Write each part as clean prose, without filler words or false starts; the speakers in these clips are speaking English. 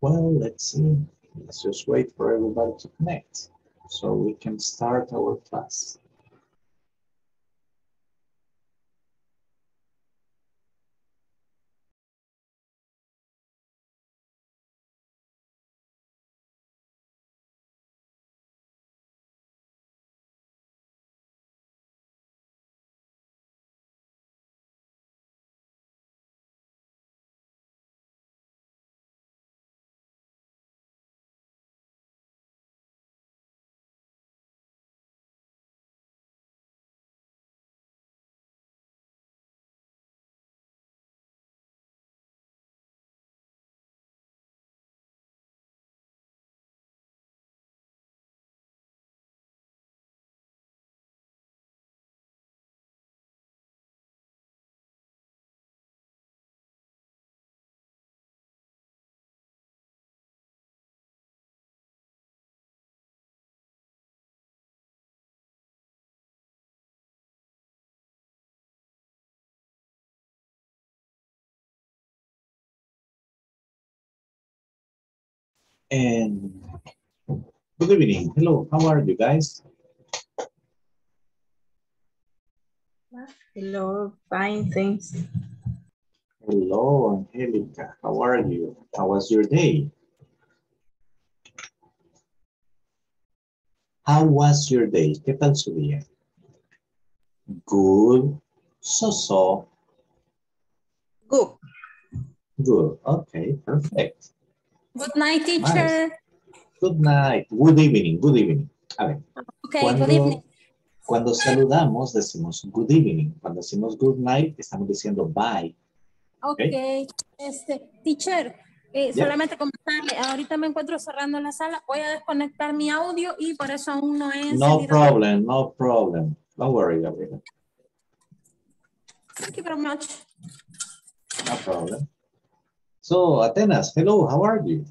Well, let's see. Let's just wait for everybody to connect so we can start our class. And good evening. Hello, how are you guys? Hello, fine, thanks. Hello, Angelica, how are you? How was your day? How was your day? ¿Qué tal su día? Good, so-so. Good. Good, okay, perfect. Good night, teacher. Nice. Good night. Good evening. Good evening. A ver. Okay, good evening. Cuando saludamos, decimos good evening. Cuando decimos good night, estamos diciendo bye. Okay. Teacher, solamente comentarle. Ahorita me encuentro cerrando la sala. Voy a desconectar mi audio y por eso aún no he encendido. No problem. No problem. Don't worry, Gabriela. Thank you very much. No problem. So, Atenas, hello, how are you?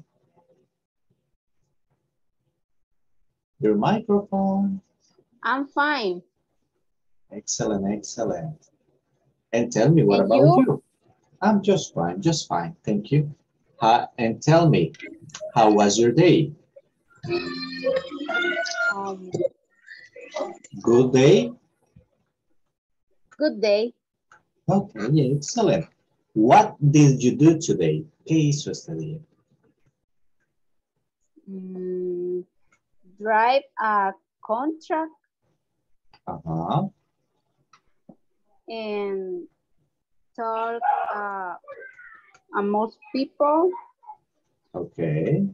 Your microphone. I'm fine. Excellent, excellent. And tell me, what about you? I'm just fine, thank you. And tell me, how was your day? Good day? Good day. Okay, yeah, excellent. What did you do today? ¿Qué hizo este día? Drive a contract. Uh-huh. And talk among people. Okay.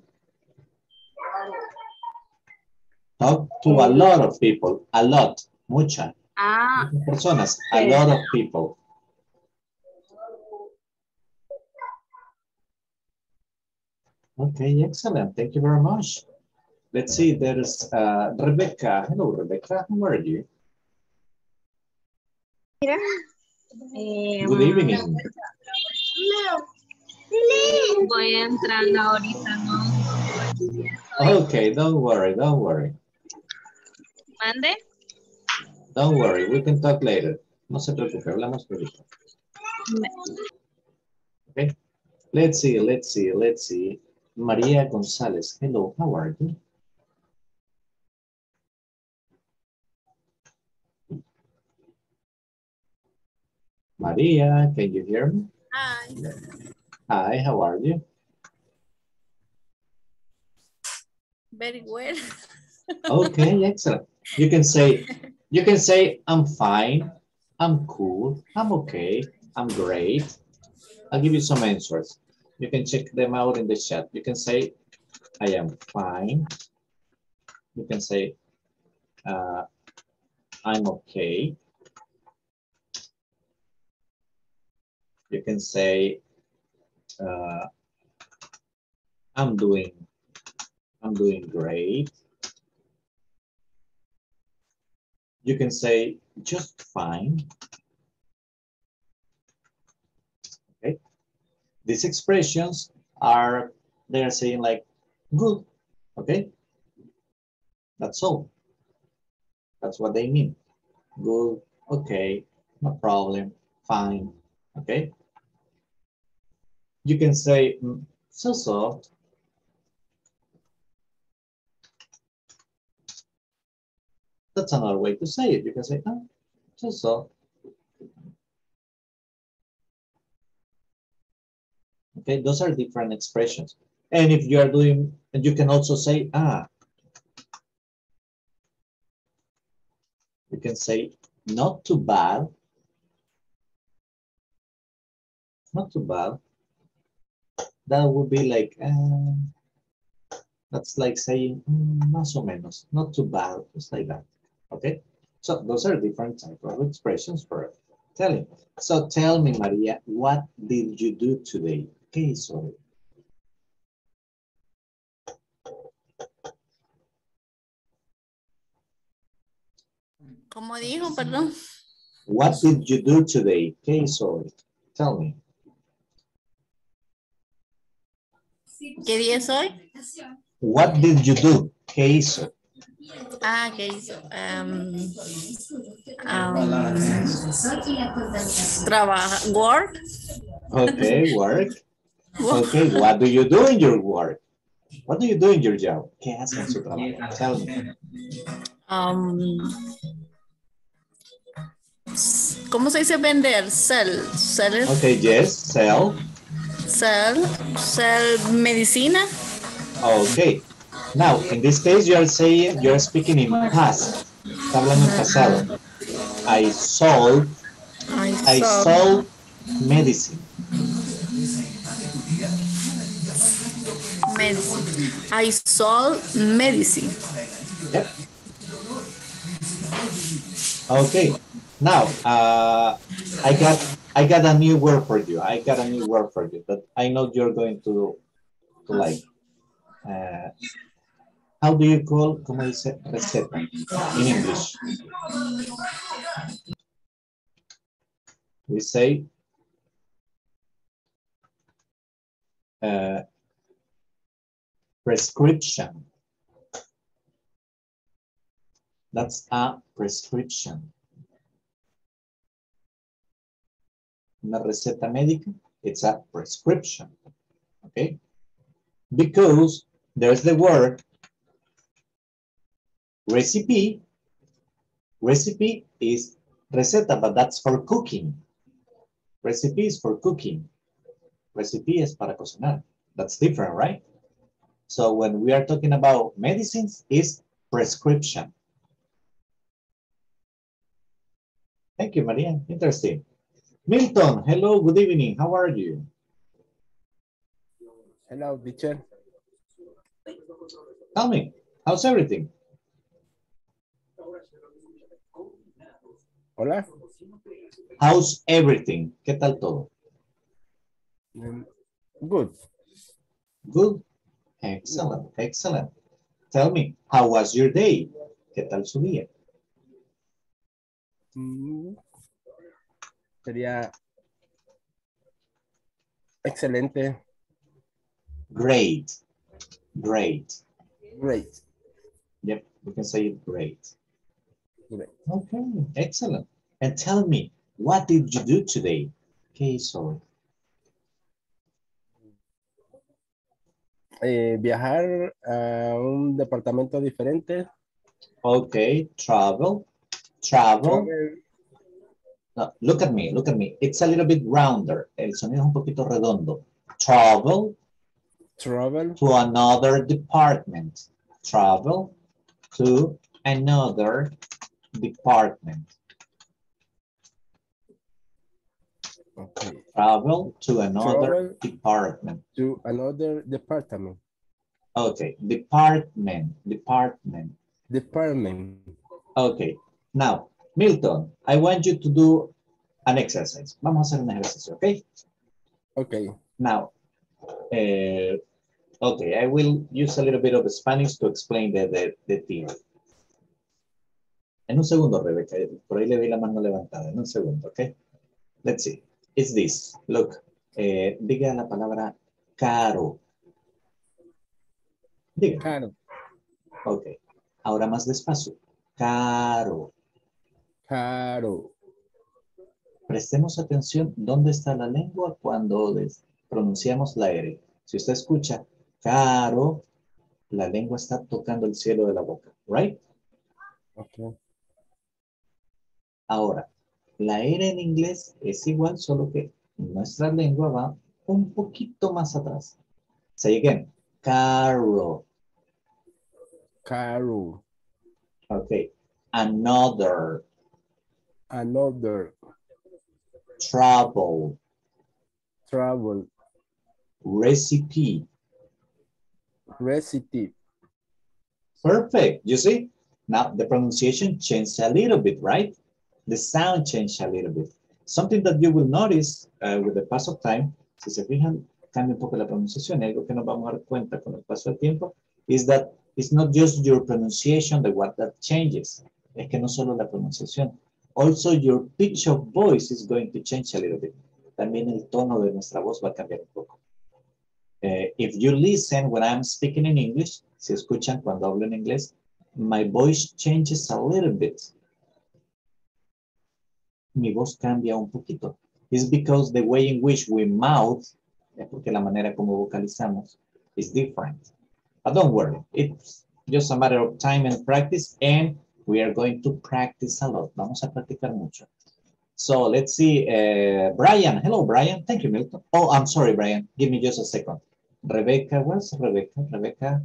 Talk to a lot of people. A lot. Mucha. Ah. Personas. Okay. A lot of people. Okay, excellent. Thank you very much. Let's see, there's Rebecca. Hello, Rebecca. How are you? Yeah. Good evening. Okay, don't worry, don't worry. Monday? Don't worry, we can talk later. No se preocupe, hablamos ahorita. Okay, let's see, let's see, let's see. Maria Gonzalez, hello, how are you? Maria, can you hear me? Hi. Hi, how are you? Very well. Okay, excellent. You can say, I'm fine, I'm cool, I'm okay, I'm great. I'll give you some answers. You can check them out in the chat. You can say, I am fine. You can say, I'm okay. You can say, I'm doing great. You can say, just fine. These expressions are, they're saying like, good, okay? That's all. That's what they mean. Good, okay, no problem, fine, okay? You can say, so-so, That's another way to say it. You can say, oh, so-so. Okay, those are different expressions. And if you are doing, and you can also say, ah. You can say, not too bad. Not too bad. That would be like, that's like saying, más o menos, not too bad, just like that, okay? So those are different type of expressions for telling. So tell me, Maria, what did you do today? Okay, sorry. Como dijo, perdón. What did you do today? Okay, sorry. Tell me. ¿Qué día es hoy? What did you do? ¿Qué hizo? Ah, ¿qué hizo? Trabaja, work. Okay, work. Okay, what do you do in your work? What do you do in your job? ¿Qué hace en su trabajo? Tell me. ¿Cómo se dice vender? Sell. Sell. Okay, yes, sell. Sell medicina. Okay. Now, in this case, you are saying, you are speaking in past. Está hablando en pasado. I sold medicine. I sold medicine. Yep. Okay. Now, I got a new word for you. I got a new word for you that I know you're going to like. How do you call, como dice, receta in English? We say prescription. That's a prescription. Una receta médica, it's a prescription, okay? Because there's the word recipe. Recipe is receta, but that's for cooking. Recipe is for cooking. Recipe es para cocinar. That's different, right? So when we are talking about medicines, it's prescription. Thank you, Maria. Interesting. Milton, hello, good evening. How are you? Hello, teacher. Tell me, how's everything? Hola. How's everything? ¿Qué tal todo? Good. Good. Excellent, excellent. Tell me, how was your day? ¿Qué tal su día? Sería excelente. Great. Great. Great. Yep, we can say it great. Great. Okay, excellent. And tell me, what did you do today? Okay, so. Viajar a un departamento diferente. Okay, travel. Travel. No, look at me, look at me. It's a little bit rounder. El sonido es un poquito redondo. Travel. Travel. To another department. Travel to another department. Okay. Travel to another department. To another department. Okay. Department. Department. Department. Okay. Now, Milton, I want you to do an exercise. Vamos a hacer un ejercicio, okay? Okay. Now, okay, I will use a little bit of Spanish to explain the theory. En un segundo, Rebeca, por ahí le vi la mano levantada. En un segundo, okay? Let's see. It's this. Look, diga la palabra caro. Diga. Caro. Okay. Ahora más despacio. Caro. Caro. Prestemos atención dónde está la lengua cuando pronunciamos la R. Si usted escucha caro, la lengua está tocando el cielo de la boca, right? Okay. Ahora, la R en inglés es igual, solo que nuestra lengua va un poquito más atrás. Say again. Carol. Carol. Okay. Another. Another. Travel. Travel. Recipe. Recipe. Perfect. You see? Now the pronunciation changed a little bit, right? The sound changed a little bit. Something that you will notice with the pass of time, si se fijan, cambia un poco la pronunciación, algo que nos vamos a dar cuenta con el paso del tiempo, is that it's not just your pronunciation, the word that changes. Es que no solo la pronunciación. Also, your pitch of voice is going to change a little bit. También el tono de nuestra voz va a cambiar un poco. If you listen when I'm speaking in English, si escuchan cuando hablo en inglés, my voice changes a little bit. Mi voz cambia un poquito. It's because the way in which we mouth, es porque la manera como vocalizamos, is different. But don't worry, it's just a matter of time and practice, and we are going to practice a lot. Vamos a practicar mucho. So let's see, Brian. Hello, Brian. Thank you, Milton. Oh, I'm sorry, Brian. Give me just a second. Rebecca, where's Rebecca? Rebecca,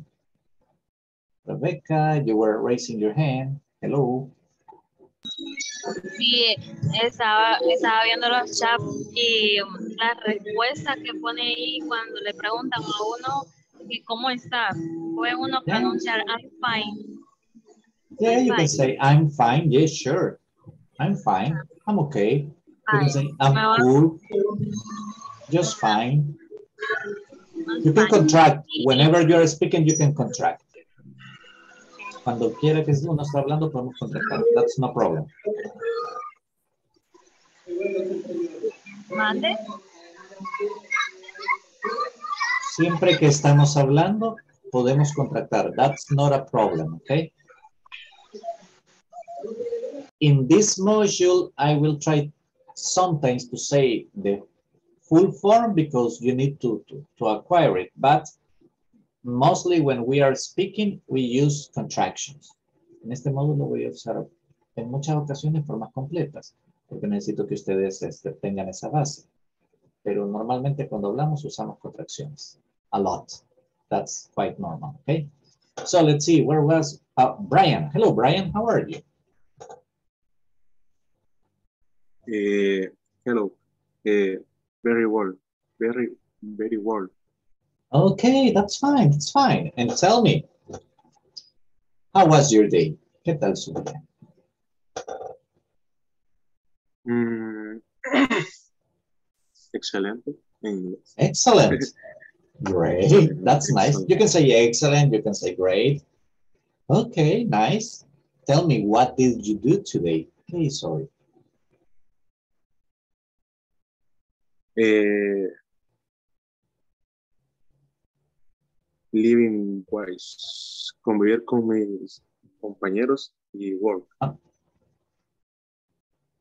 Rebecca, you were raising your hand. Hello. Sí, estaba viendo los chats y la respuesta que pone ahí cuando le preguntan a uno que cómo está, puede uno pronunciar I'm fine. Yeah, you can say I'm fine. Yes, sure. I'm fine. I'm okay. You can say I'm cool. Just fine. You can contract. Whenever you are speaking, you can contract. Cuando quiera que uno está hablando, podemos contractar. That's no problem. ¿Mande? Siempre que estamos hablando, podemos contractar. That's not a problem, okay? In this module, I will try sometimes to say the full form because you need to acquire it, but mostly when we are speaking, we use contractions. En este módulo voy a usar en muchas ocasiones formas completas, porque necesito que ustedes tengan esa base. Pero normalmente cuando hablamos usamos contracciones. A lot. That's quite normal, okay? So let's see, where was Brian? Hello, Brian, how are you? Hello. Very well. Very, very well. Okay, that's fine. It's fine. And tell me, how was your day? ¿Qué tal su día? Excellent. Excellent. Great. That's nice. You can say excellent. You can say great. Okay, nice. Tell me, what did you do today? Okay, sorry. Living wise, convivir con mis compañeros y work.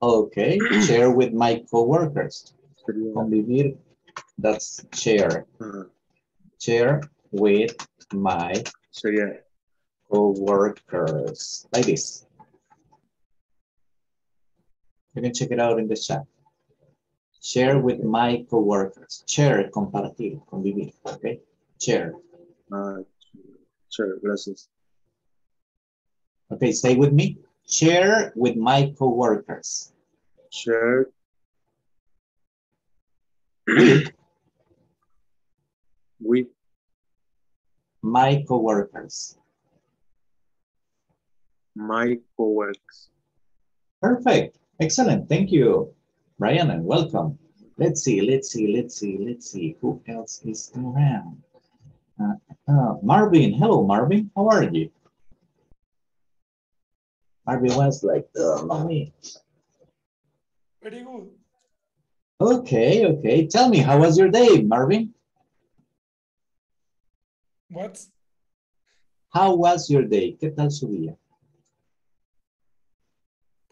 Okay, share with my coworkers. Convivir, that's share. Share with my coworkers. Like this. You can check it out in the chat. Share with my coworkers. Share, compartir, convivir. Okay, share. Sure, gracias. Okay, stay with me. Share with my coworkers. Share. With my coworkers. My coworkers. Perfect. Excellent. Thank you, Brian, and welcome. Let's see. Who else is around? Marvin, hello, Marvin. How are you? Marvin was like, mommy. Very good. Okay. Tell me, how was your day, Marvin? What? How was your day? ¿Qué tal su día?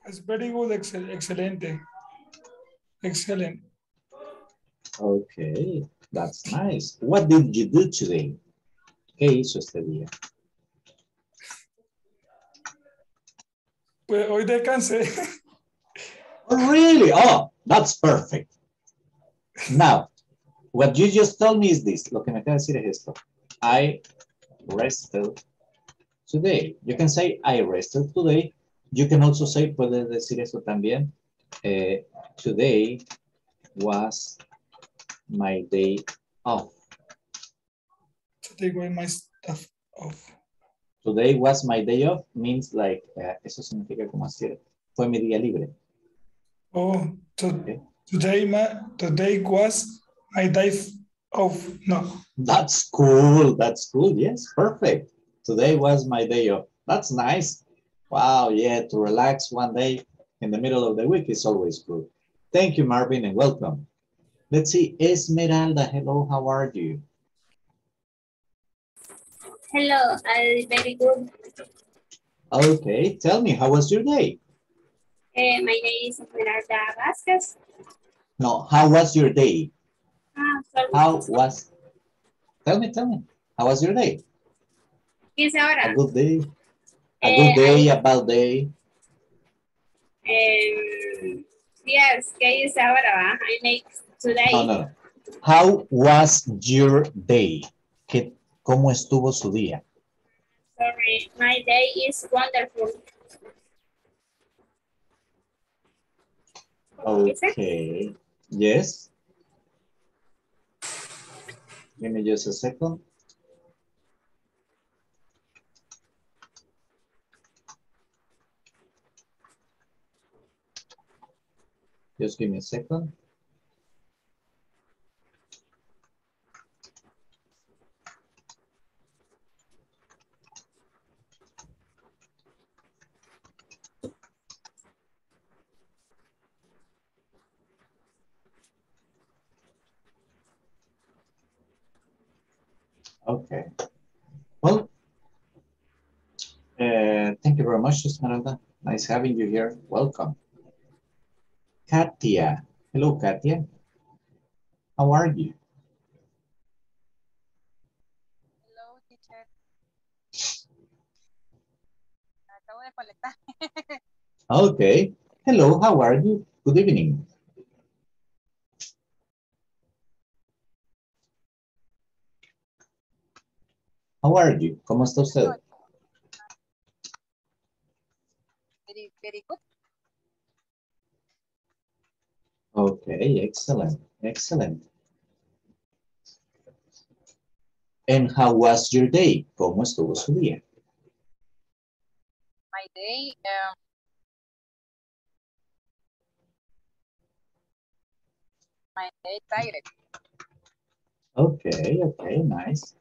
It's very good, excelente. Excellent. Okay. That's nice. What did you do today? ¿Qué hizo este día? Pues hoy descansé. Oh, really? Oh, that's perfect. Now, what you just told me is this. Lo que me acaba de decir es esto. I rested today. You can say I rested today. You can also say, puedes decir eso también. Today was my day off. Today was my stuff off. Today was my day off means like, eso significa como así, fue mi día libre. Oh, to, okay. today was my day off, no. That's cool, yes, perfect. Today was my day off, that's nice. Wow, yeah, to relax one day in the middle of the week is always good. Thank you, Marvin, and welcome. Let's see, Esmeralda, hello, how are you? Hello, I'm very good. Okay, tell me, how was your day? My name is Esmeralda Vasquez. No, how was your day? Sorry. How was, tell me, how was your day? A good day, a bad day. Yes, ¿qué es ahora? I make today. No. How was your day? ¿Cómo estuvo su día? Sorry, my day is wonderful. Okay, yes. Give me just a second. Just give me a second. Okay. Well, thank you very much, Esmeralda. Nice having you here. Welcome. Katia. Hello, Katia. How are you? Hello, teacher. Acabo de conectar. Okay. Hello, how are you? Good evening. How are you? ¿Cómo está usted? Very, very good. Okay, excellent, excellent. And how was your day? ¿Cómo estuvo su día? My day, tired. Okay, okay, nice.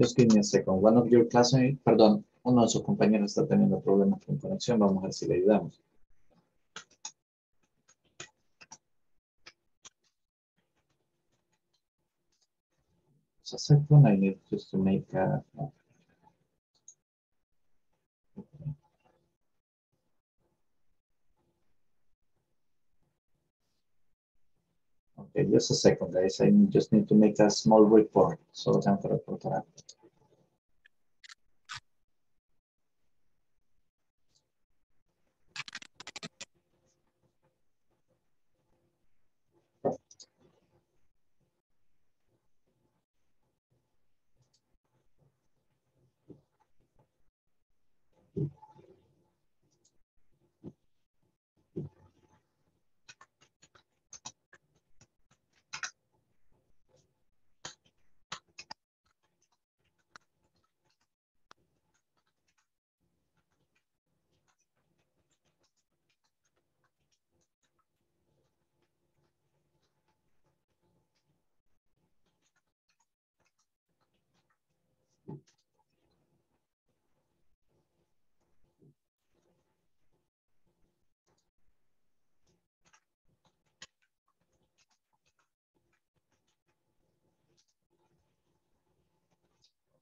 Just give me a second. One of your classmates, perdón, uno de sus compañeros está teniendo problemas con conexión. Vamos a ver si le ayudamos. Just a second, I need just to make a... Okay. Okay, just a second, guys. I just need to make a small report. So time for a report.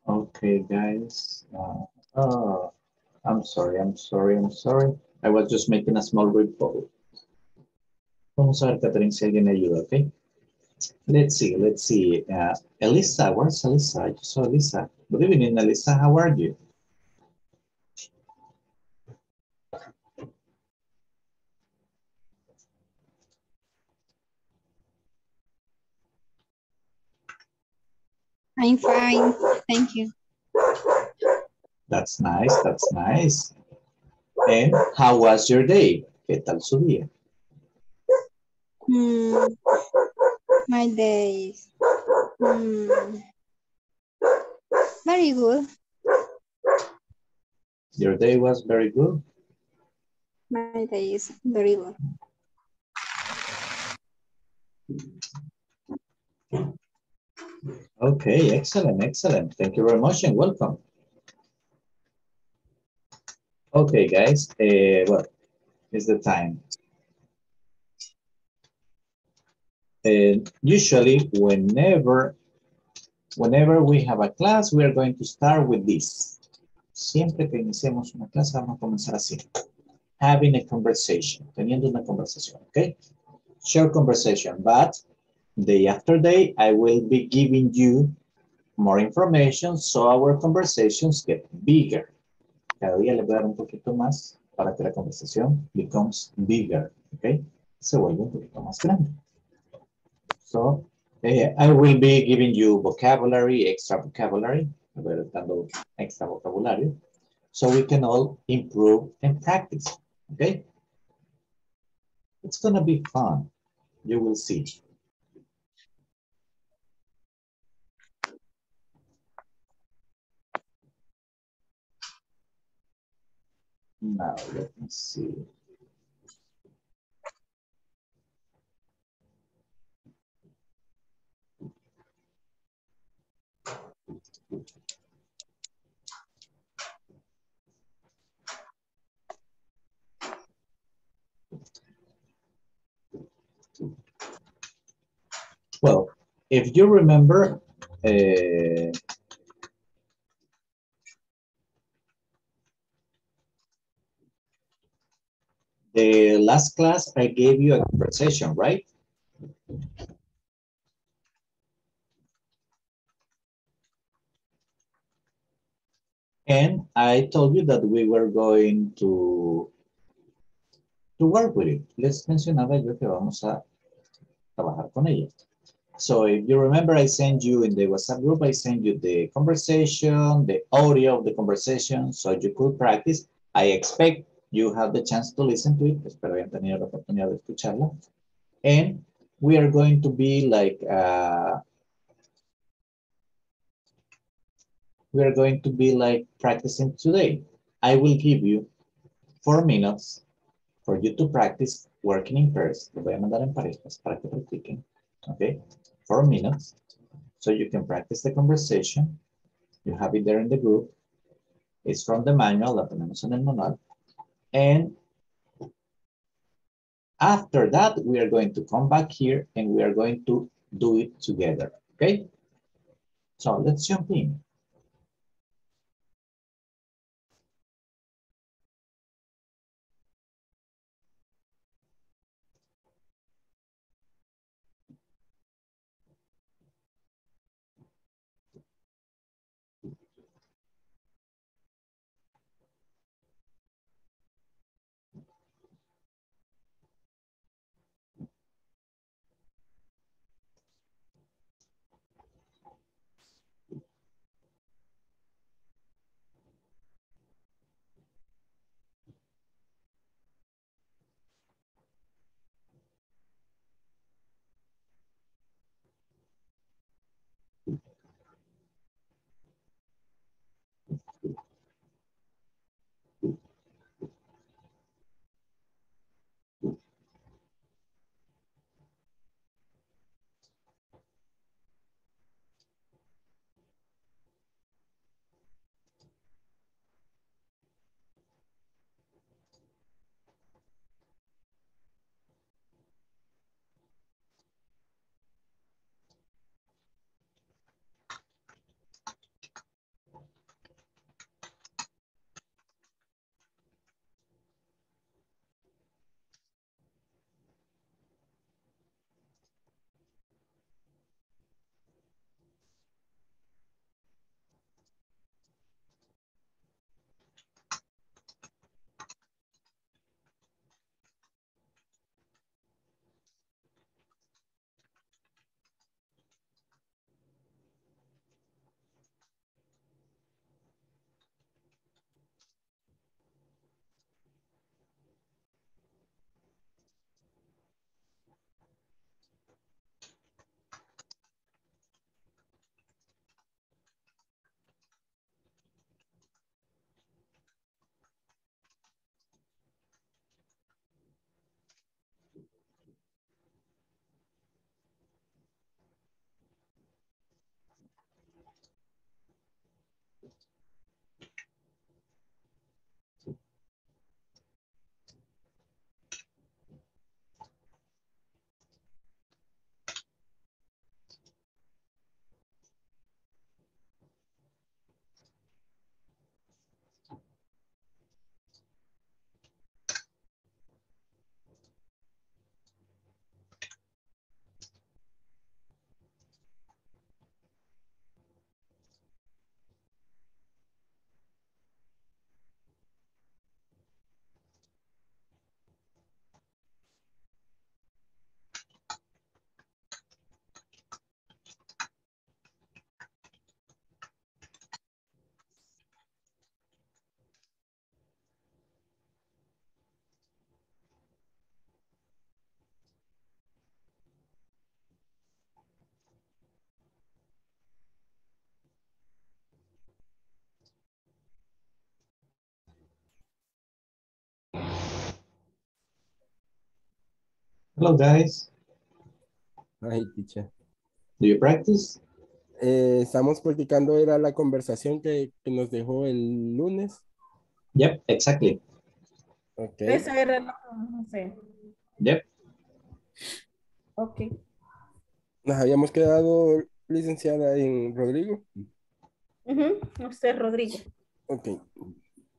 Okay, guys. Oh, I'm sorry. I was just making a small report. Vamos a ver, Catherine, si alguien me ayuda, okay? Let's see. Elisa, where's Elisa? I just saw Elisa. Good evening, Elisa. How are you? I'm fine, thank you. That's nice, that's nice. And how was your day? ¿Qué tal su día? My day is very good. Your day was very good? My day is very good. Okay, excellent, excellent. Thank you very much and welcome. Okay, guys, well, it's the time. Usually, whenever we have a class, we are going to start with this. Siempre que iniciemos una clase, vamos a comenzar así. Having a conversation, teniendo una conversación, okay? Short conversation, but day after day, I will be giving you more information so our conversations get bigger. Cada día le voy a dar un poquito más para que la conversación becomes bigger, okay? Se vuelve un poquito más grande. So, I will be giving you vocabulary, extra vocabulary, so we can all improve and practice, okay? It's gonna be fun, you will see. Now, let me see. Well, if you remember, the last class, I gave you a conversation, right? And I told you that we were going to work with it. Les mencionaba yo que vamos a trabajar con ella. So if you remember, I sent you in the WhatsApp group, I sent you the conversation, the audio of the conversation, so you could practice. I expect you have the chance to listen to it. Espero hayan tenido la oportunidad de escucharla. And we are going to be like, practicing today. I will give you 4 minutes for you to practice working in pairs. Lo voy a mandar en parejas para que practiquen. Okay, 4 minutes. So you can practice the conversation. You have it there in the group. It's from the manual, la tenemos en el manual. And after that, we are going to come back here and we are going to do it together, okay? So let's jump in. Hello, guys. Hi, teacher. Do you practice? Estamos practicando, era la conversación que nos dejó el lunes. Yep, exactly. Okay. Esa era la conversación. Yep. Ok. Nos habíamos quedado, licenciada, en Rodrigo. Uh-huh. Usted, Rodrigo. Ok.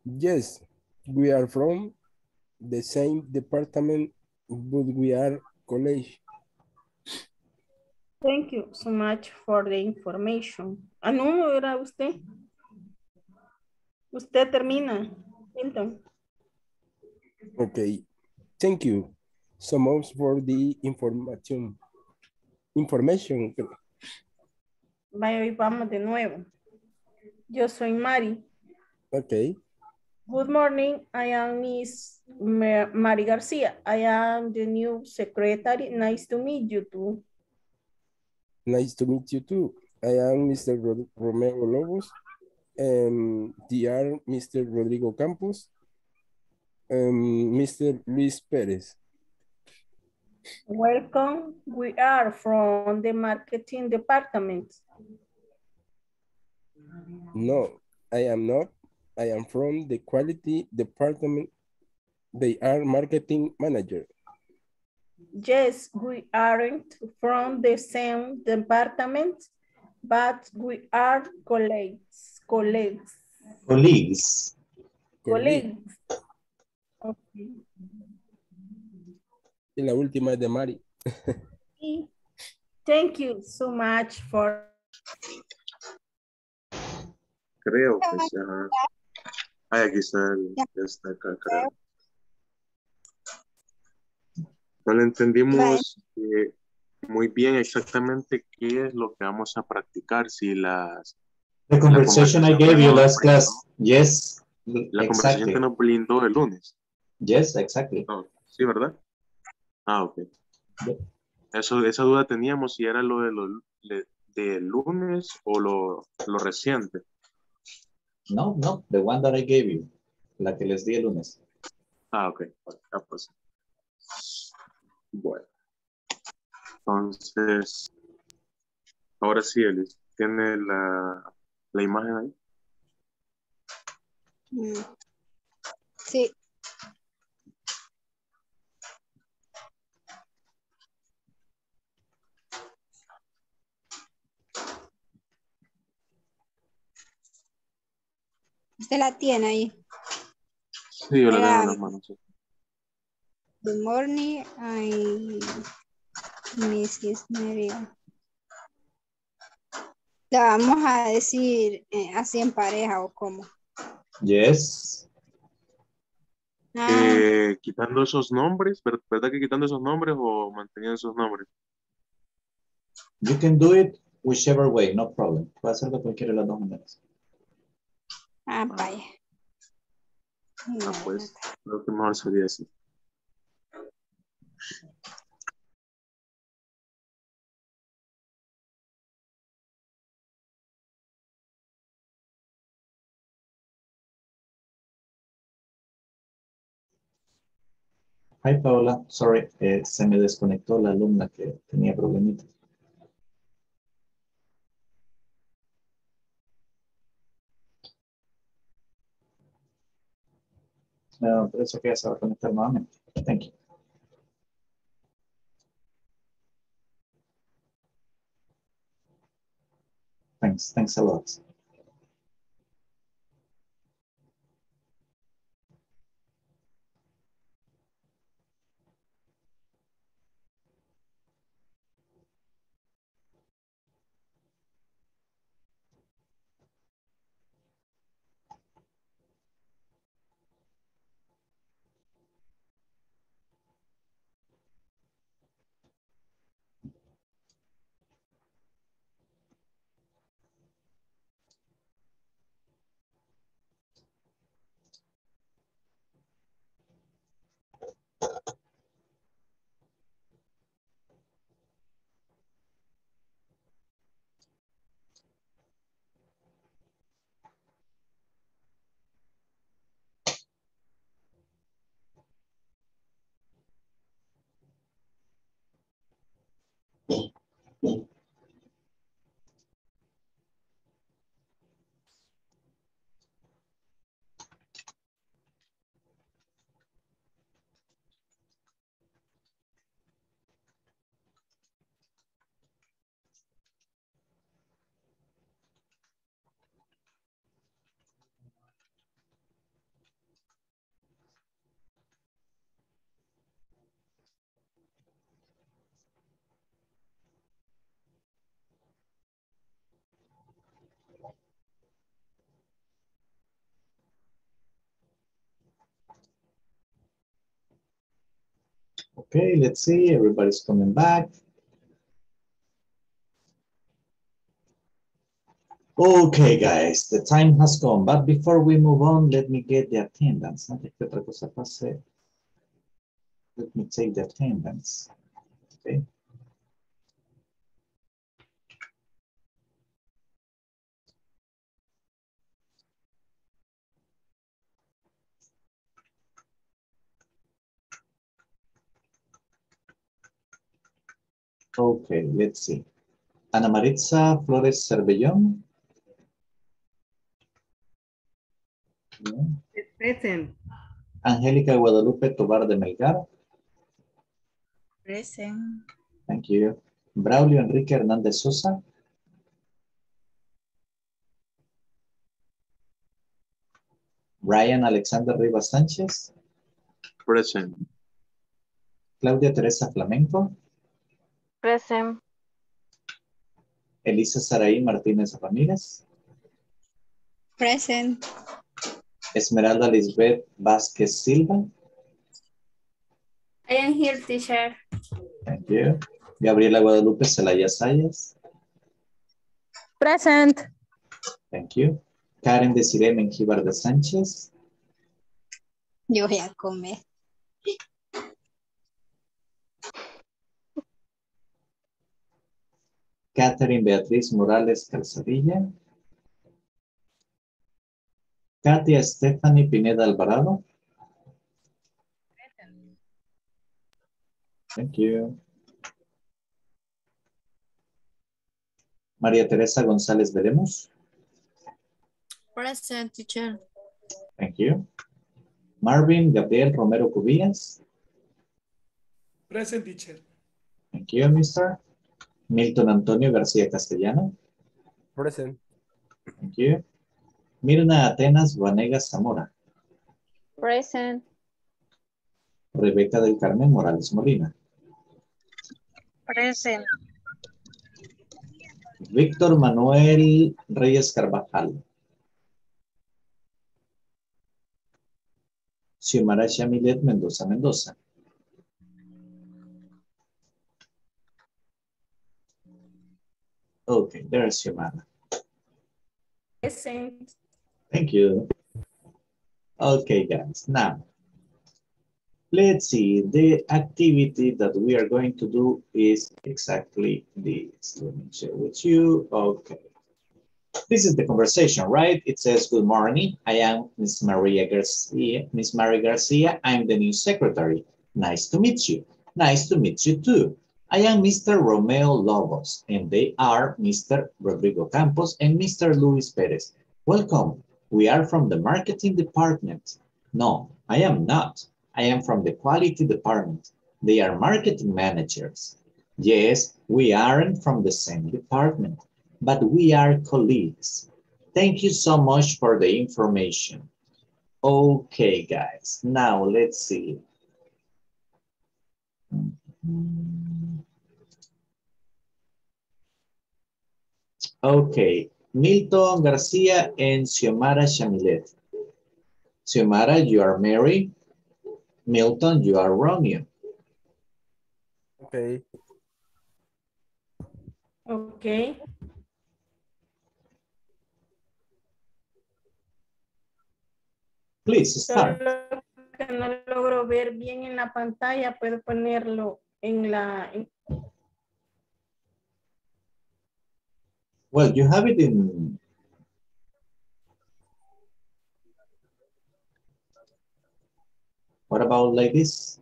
Yes, we are from the same department, but we are college. Thank you so much for the information. Ah, no, era usted. Usted termina, Milton. Okay. Thank you so much for the information. Information. Vaya, vamos de nuevo. Yo soy Mari. Okay. Good morning. I am Miss Mari Garcia. I am the new secretary. Nice to meet you too. Nice to meet you too. I am Mr. Romeo Lobos. Dr. Mr. Rodrigo Campos. Mr. Luis Perez. Welcome. We are from the marketing department. No, I am not. I am from the quality department. They are marketing manager. Yes, we aren't from the same department, but we are colleagues. Colleagues. Colleagues. Colleagues. Okay. Y la última de Mari. Thank you so much for... Creo que sea... Ay, aquí están. Ya está acá, creo. No le entendimos muy bien exactamente qué es lo que vamos a practicar. Si las... The conversation I gave you last class. Yes, la conversación que nos brindó el lunes. Yes, exactly. Oh, sí, ¿verdad? Ah, ok. Eso, esa duda teníamos si era lo de lunes o lo reciente. No, no, the one that I gave you. La que les di el lunes. Ah, ok. Ah, pues. Bueno, entonces, ahora sí, Elis, ¿tiene la imagen ahí? Sí. ¿Usted la tiene ahí? Sí, yo la tengo en las manos. Sí. Good morning, I Mrs. María. La vamos a decir así en pareja o cómo. Yes. Quitando esos nombres, ¿verdad que quitando esos nombres o manteniendo esos nombres? You can do it whichever way, no problem. Puede hacerlo cualquiera de las dos maneras. Ah, vaya. Ah, pues, creo que mejor sería así. Hi, Paola. Sorry, se me desconectó la alumna que tenía problemitas. No, pero eso que ya se va a conectar nuevamente. Thank you. Thanks a lot. Okay, let's see, everybody's coming back. Okay, guys, the time has come, but before we move on, let me get the attendance. Let me take the attendance, okay? Okay, let's see. Ana Maritza Flores Arbellón. It's present. Angelica Guadalupe Tobar de Melgar. Present. Thank you. Braulio Enrique Hernández Sosa. Brian Alexander Rivas Sánchez. Present. Claudia Teresa Flamenco. Present. Elisa Saraí Martínez Ramírez. Present. Esmeralda Lisbeth Vázquez Silva. I am here, teacher. Thank you. Gabriela Guadalupe Celaya Sayas. Present. Thank you. Karen Desireé Menjívar de Sánchez. Yo voy a comer. Catherine Beatriz Morales Calzadilla. Katia Estefanía Pineda Alvarado. Present. Thank you. María Teresa González de Lemos. Present, teacher. Thank you. Marvin Gabriel Romero Cubías. Present, teacher. Thank you, mister. Milton Antonio García Castellano. Present. Thank you. Mirna Atenas Vanegas Zamora. Present. Rebeca del Carmen Morales Molina. Present. Víctor Manuel Reyes Carvajal. Xiomara Shamilet Mendoza Mendoza. Okay, there's Xiomara. Present. Thank you. Okay, guys. Now, let's see. The activity that we are going to do is exactly this. Let me share with you. Okay. This is the conversation, right? It says, good morning. I am Miss Maria Garcia. Miss Mari Garcia, I'm the new secretary. Nice to meet you. Nice to meet you too. I am Mr. Romeo Lobos, and they are Mr. Rodrigo Campos and Mr. Luis Perez. Welcome. We are from the marketing department. No, I am not. I am from the quality department. They are marketing managers. Yes, we aren't from the same department, but we are colleagues. Thank you so much for the information. Okay, guys. Now, let's see. Okay, Milton Garcia and Xiomara Shamilet. Xiomara, you are Mary. Milton, you are Romeo. Okay. Okay. Please start. Que no logro ver bien en la pantalla, puedo ponerlo en la. Well, you have it in... What about like this?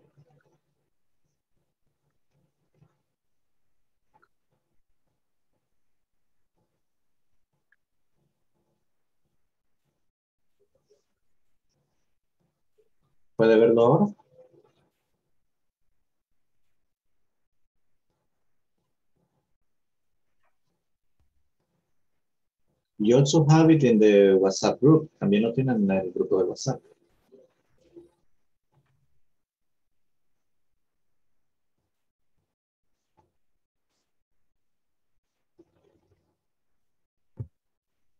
¿Puede verlo ahora? You also have it in the WhatsApp group. También lo tienen en el grupo de WhatsApp.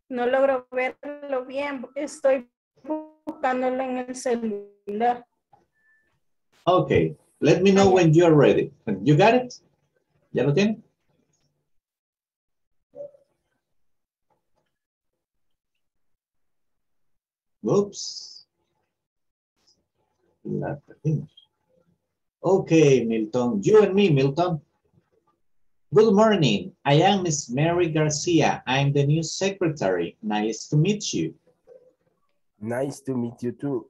No logro verlo bien. Estoy buscándolo en el celular. Okay. Let me know when you're ready. You got it? ¿Ya lo tienen? Oops. La perdimos. Okay, Milton. You and me, Milton. Good morning. I am Miss Mari Garcia. I'm the new secretary. Nice to meet you. Nice to meet you too.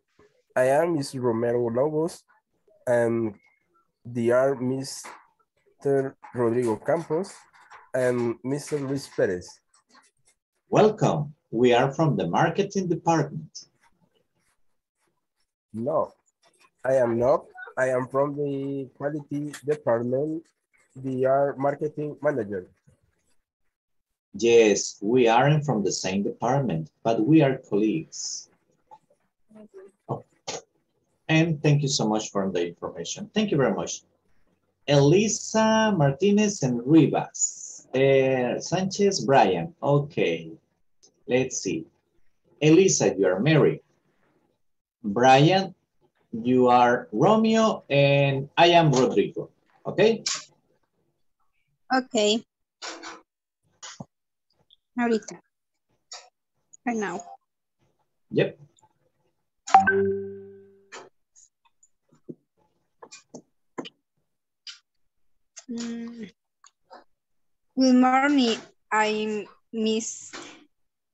I am Miss Romero Lobos. They are Mr. Rodrigo Campos and Mr. Luis Perez. Welcome. We are from the marketing department. No, I am not. I am from the quality department. They are marketing manager. Yes, we aren't from the same department, but we are colleagues. Oh. And thank you so much for the information. Thank you very much. Elisa Martinez and Rivas. Sanchez Brian. Okay. Let's see. Elisa, you are Mary. Brian, you are Romeo, and I am Rodrigo. Okay? Okay. Ahorita. Right now. Yep. Good morning. I'm Miss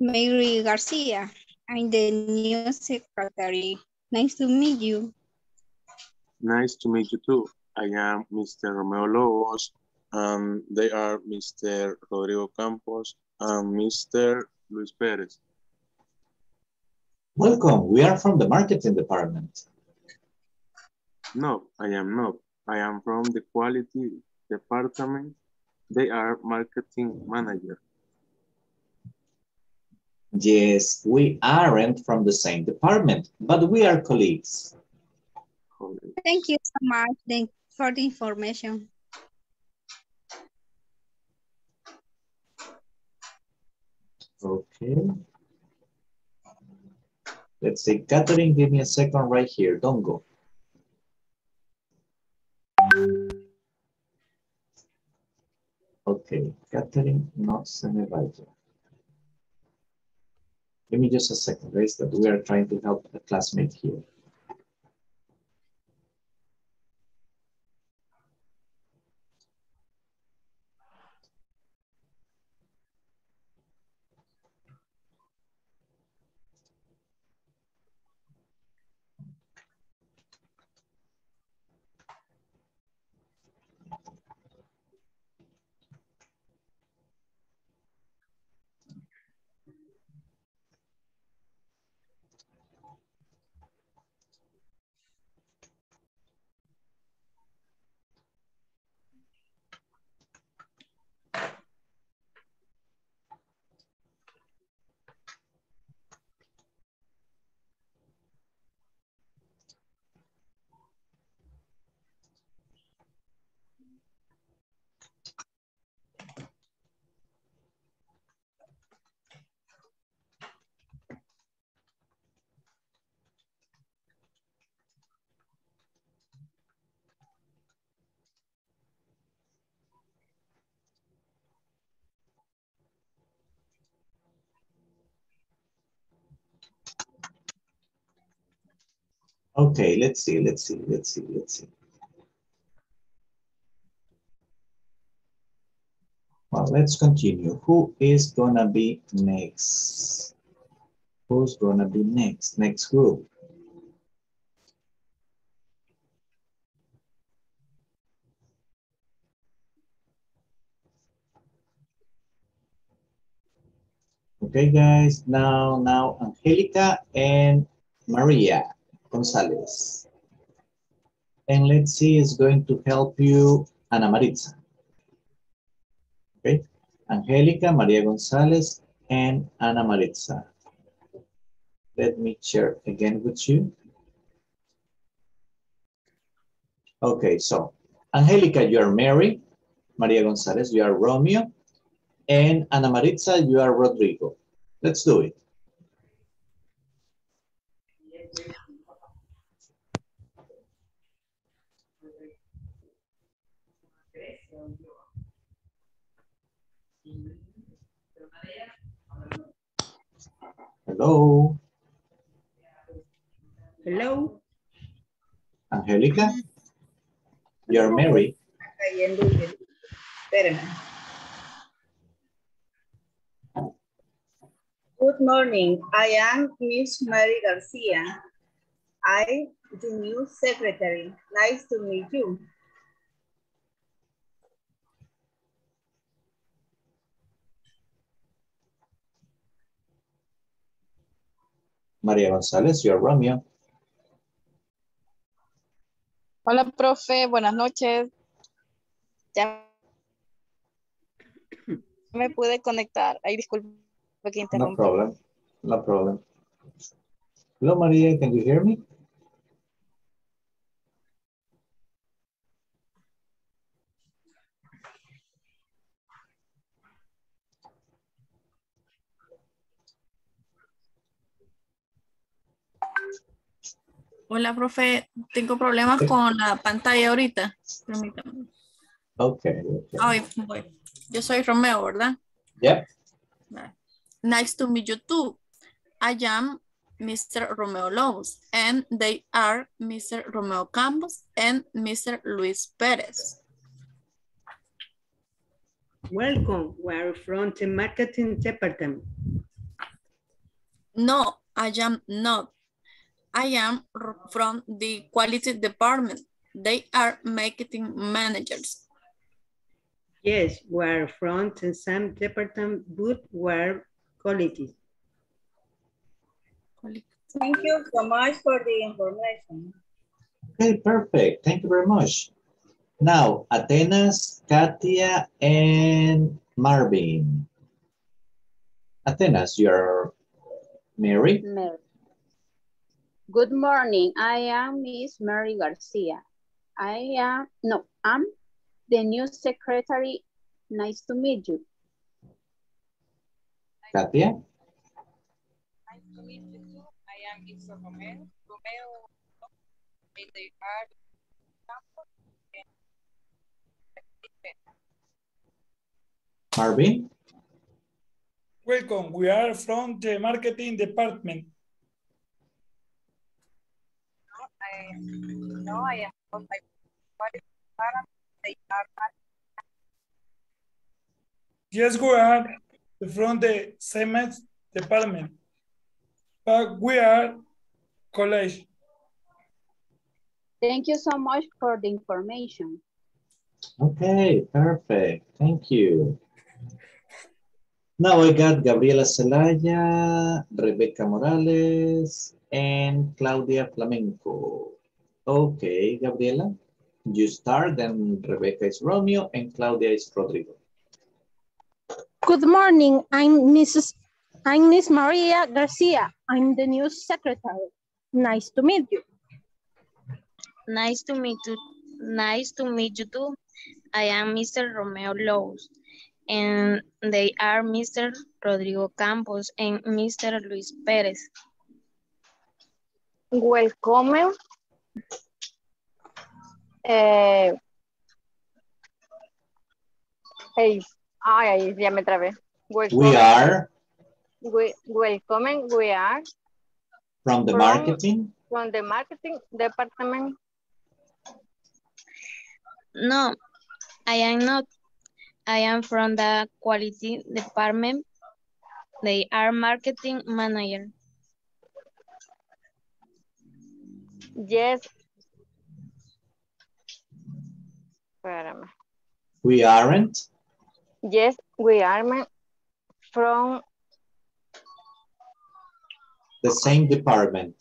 Mari Garcia. I'm the new secretary. Nice to meet you. Nice to meet you too. I am Mr. Romeo Lobos. They are Mr. Rodrigo Campos and Mr. Luis Perez. Welcome. We are from the marketing department. No, I am not. I am from the quality department. They are marketing manager. Yes, we aren't from the same department, but we are colleagues. Thank you so much for the information. Okay. Let's see. Catherine, give me a second right here. Don't go. Okay. Catherine, not semi-vital. Give me just a second, guys, that we are trying to help a classmate here. Okay, let's see. Well, let's continue. Who is gonna be next? Who's gonna be next? Next group. Okay, guys, now Angelica and Maria González. And let's see, it's going to help you, Ana Maritza. Okay, Angelica, Maria Gonzalez, and Ana Maritza. Let me share again with you. Okay, so Angelica, you are Mary. Maria Gonzalez, you are Romeo. And Ana Maritza, you are Rodrigo. Let's do it. Hello. Hello. Angelica, you are Mary. Good morning. I am Miss Mari Garcia. I am the new secretary. Nice to meet you. Maria González, you are Romeo. Hola, profe. Buenas noches. Ya me pude conectar. Ay, disculpe que interrumpa. No problem. No problem. Hello, Maria. Can you hear me? Hola, profe. Tengo problemas con la pantalla ahorita. Permítame. Okay. Ay, voy. Yo soy Romeo, ¿verdad? Yep. Nice to meet you too. I am Mr. Romeo Lobos, and they are Mr. Romeo Campos and Mr. Luis Perez. Welcome. We are from the marketing department. No, I am not. I am from the quality department. They are marketing managers. Yes, we're from the same department, but we're quality. Thank you so much for the information. Okay, perfect. Thank you very much. Now, Atenas, Katia, and Marvin. Atenas, you're Mary? Mary. Good morning. I am Miss Mary Garcia. I'm the new secretary. Nice to meet you. Katia? Nice to meet you too. I am Mr. Romeo. They are Campos and Marvin? Welcome. We are from the marketing department. I am not my parents. They are not. Yes, we are from the same department, but we are college. Thank you so much for the information. Okay, perfect. Thank you. Now I got Gabriela Celaya, Rebeca Morales, and Claudia Flamenco. Okay, Gabriela, you start, then Rebecca is Romeo and Claudia is Rodrigo. Good morning, I'm Miss Maria Garcia. I'm the new secretary. Nice to meet you. Nice to meet you. Nice to meet you too. I am Mr. Romeo Lobos, and they are Mr. Rodrigo Campos and Mr. Luis Perez. Welcome. Ya me trabé. Welcome. We are from the marketing department. No, I am not. I am from the quality department. They are marketing manager. Yes. We aren't? Yes, we are from the same department.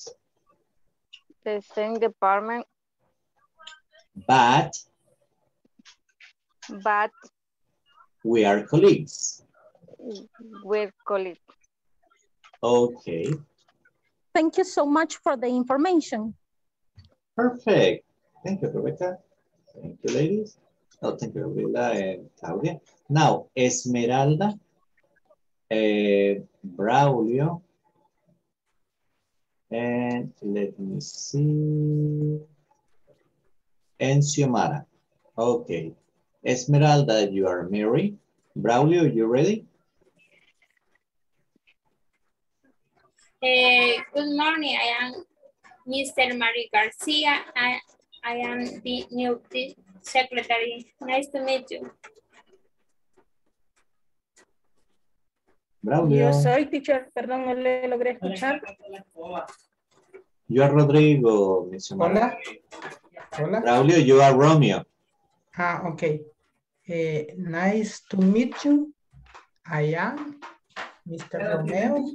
But we are colleagues. We're colleagues. Okay. Thank you so much for the information. Perfect. Thank you, Rebecca. Thank you, ladies. Oh, thank you, Gabriela and Claudia. Now, Esmeralda, Braulio, and let me see, and Xiomara. Okay. Esmeralda, you are married. Braulio, you ready? Good morning. I am Mr. Mari Garcia. I am the new secretary. Nice to meet you. Braulio. Yo soy teacher. Perdón, no le logré escuchar. You are Rodrigo. Hola. Hola. Braulio, you are Romeo. Ah, okay. Nice to meet you. I am Mr. Romeo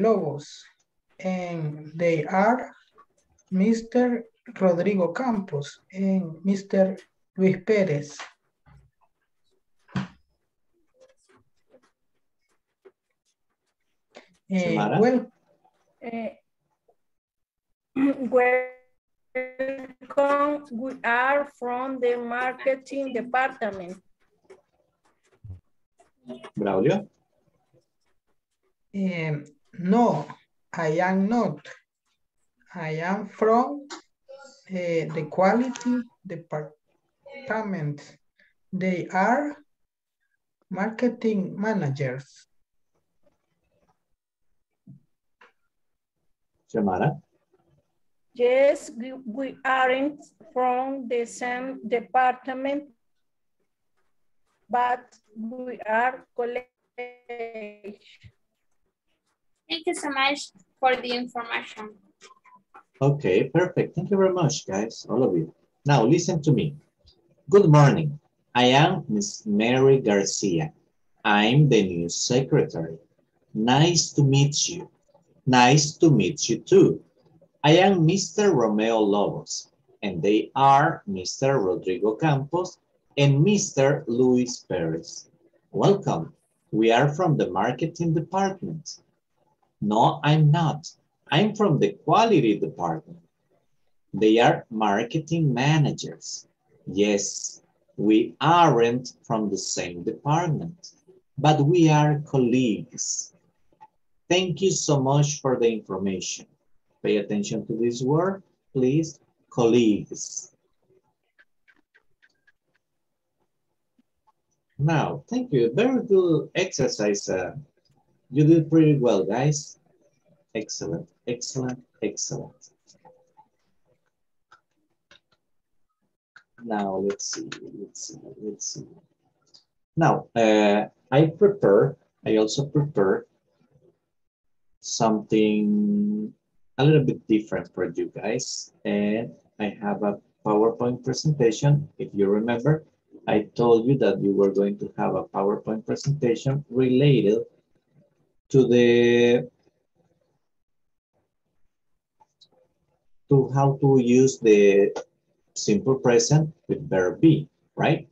Lobos, and they are Mr. Rodrigo Campos and Mr. Luis Perez. Welcome. We are from the marketing department. Braulio? No, I am not. I am from the quality department. They are marketing managers. Xiomara? Yes, we aren't from the same department, but we are colleagues. Thank you so much for the information. Okay, perfect. Thank you very much, guys, all of you. Now, listen to me. Good morning. I am Miss Mary Garcia. I'm the new secretary. Nice to meet you. Nice to meet you, too. I am Mr. Romeo Lobos, and they are Mr. Rodrigo Campos and Mr. Luis Perez. Welcome. We are from the marketing department. No, I'm not. I'm from the quality department. They are marketing managers. Yes, we aren't from the same department, but we are colleagues. Thank you so much for the information. Pay attention to this word, please. Colleagues. Now, thank you. Very good exercise. You did pretty well, guys. Excellent, excellent, excellent. Now, let's see. Now, I also prepared something a little bit different for you guys. And I have a PowerPoint presentation. If you remember, I told you that you were going to have a PowerPoint presentation related to how to use the simple present with verb be, right?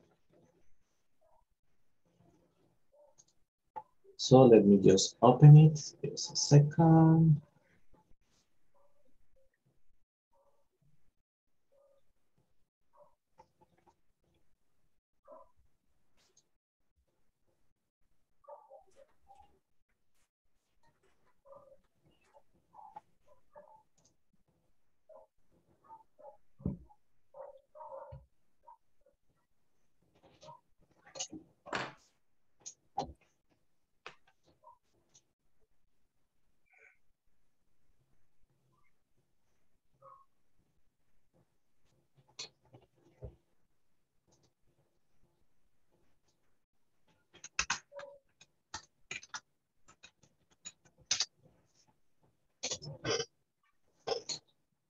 So let me just open it, just a second.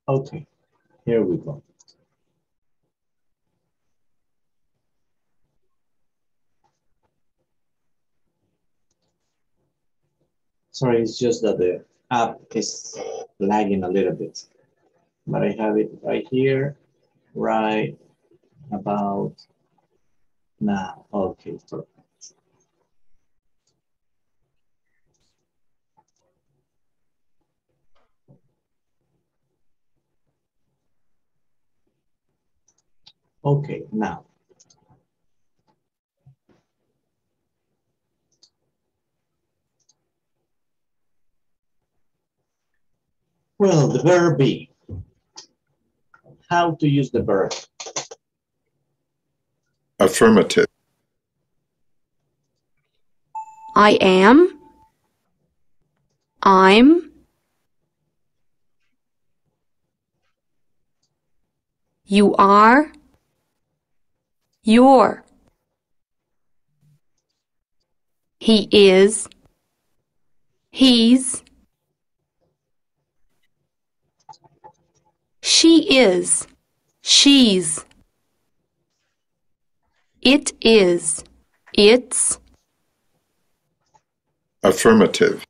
Okay, here we go. Sorry, it's just that the app is lagging a little bit, but I have it right here right about now. Okay, perfect. Okay, now. Well, the verb be. How to use the verb? Affirmative. I am. I'm. You are. Your. He is. He's. She is. She's. It is. It's. Affirmative.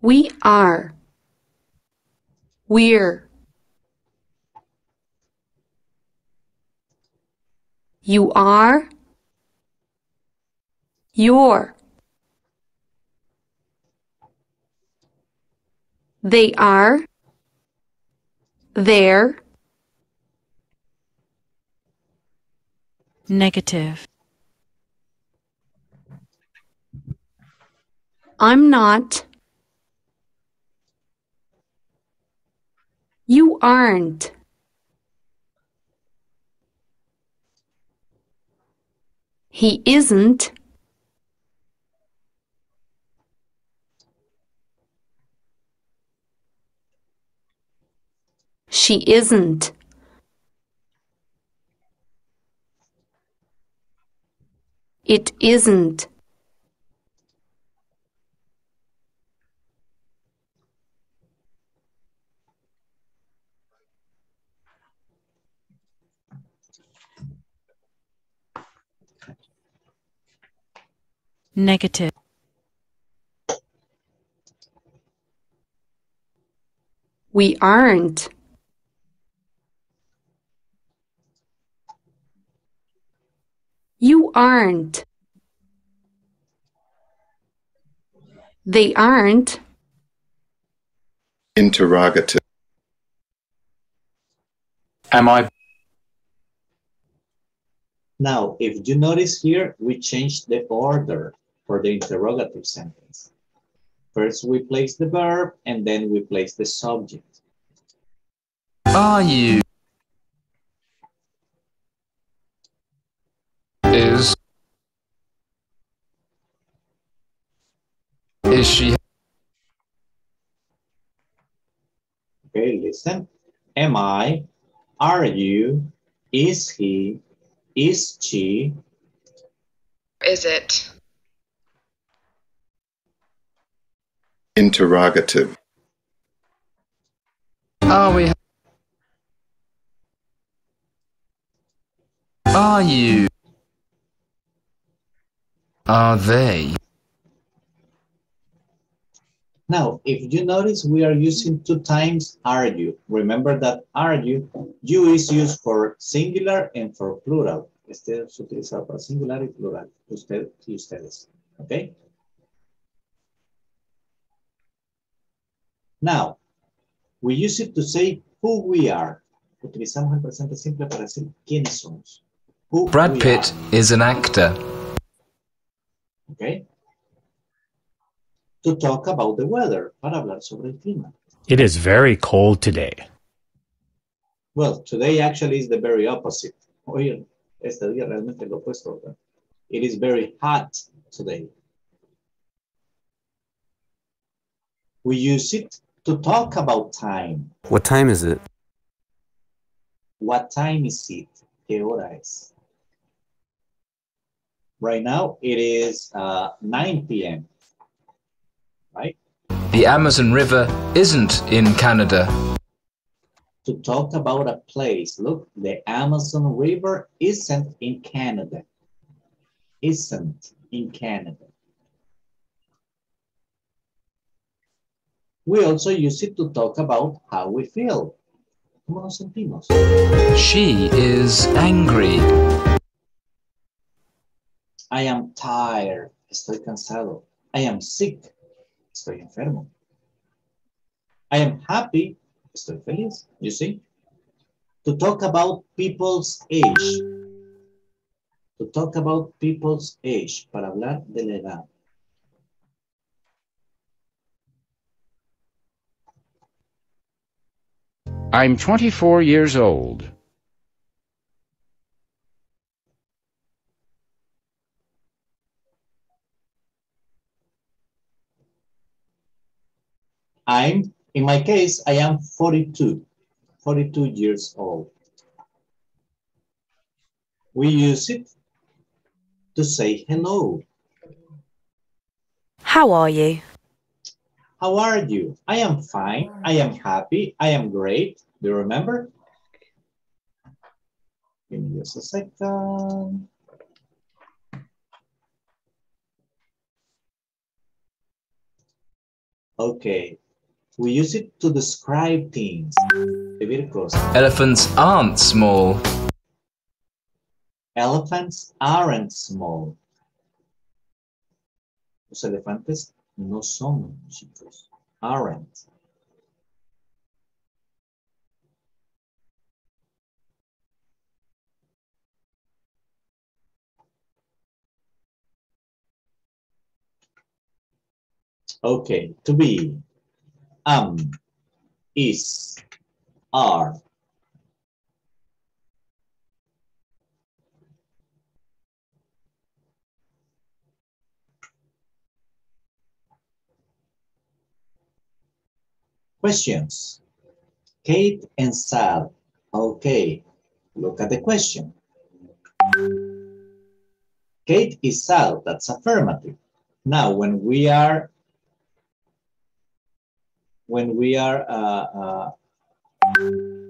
We are. We're. You are. Your. They are. Their. Negative. I'm not. You aren't. He isn't. She isn't. It isn't. Negative. We aren't. You aren't. They aren't. Interrogative. Am I? Now, if you notice here, we changed the order for the interrogative sentence. First we place the verb and then we place the subject. Are you? Is. Is she? Okay, listen. Am I? Are you? Is he? Is she? Is it? Interrogative. Are we? Are you? Are they? Now, if you notice, we are using two times are you. Remember that are you, you is used for singular and for plural. Este se utiliza para singular y plural. Usted y ustedes. Okay? Now, we use it to say who we are. Utilizamos el presente simple para decir quiénes somos. Who Brad Pitt are. Is an actor. Okay. To talk about the weather, para hablar sobre el clima. It is very cold today. Well, today actually is the very opposite. Hoy, este día realmente lo opuesto, ¿verdad? It is very hot today. We use it to talk about time. What time is it? What time is it? ¿Qué hora es? Right now, it is 9 p.m., right? The Amazon River isn't in Canada. To talk about a place. Look, the Amazon River isn't in Canada. Isn't in Canada. We also use it to talk about how we feel. ¿Cómo nos sentimos? She is angry. I am tired. Estoy cansado. I am sick. Estoy enfermo. I am happy. Estoy feliz. You see? To talk about people's age. To talk about people's age. Para hablar de la edad. I'm 24 years old. I'm, in my case, I am 42 years old. We use it to say hello. How are you? How are you? I am fine. I am happy. I am great. Do you remember? Give me just a second. Okay. We use it to describe things. Elephants aren't small. Elephants aren't small. Los elefantes no son chicos. Aren't. Okay, to be, am, is, are. Questions. Kate and Sal. Okay, look at the question. Kate is Sal, that's affirmative. Now, when we are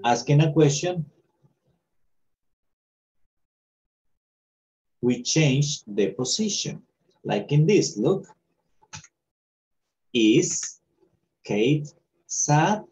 asking a question, we change the position. Like in this, look. Is Kate sad?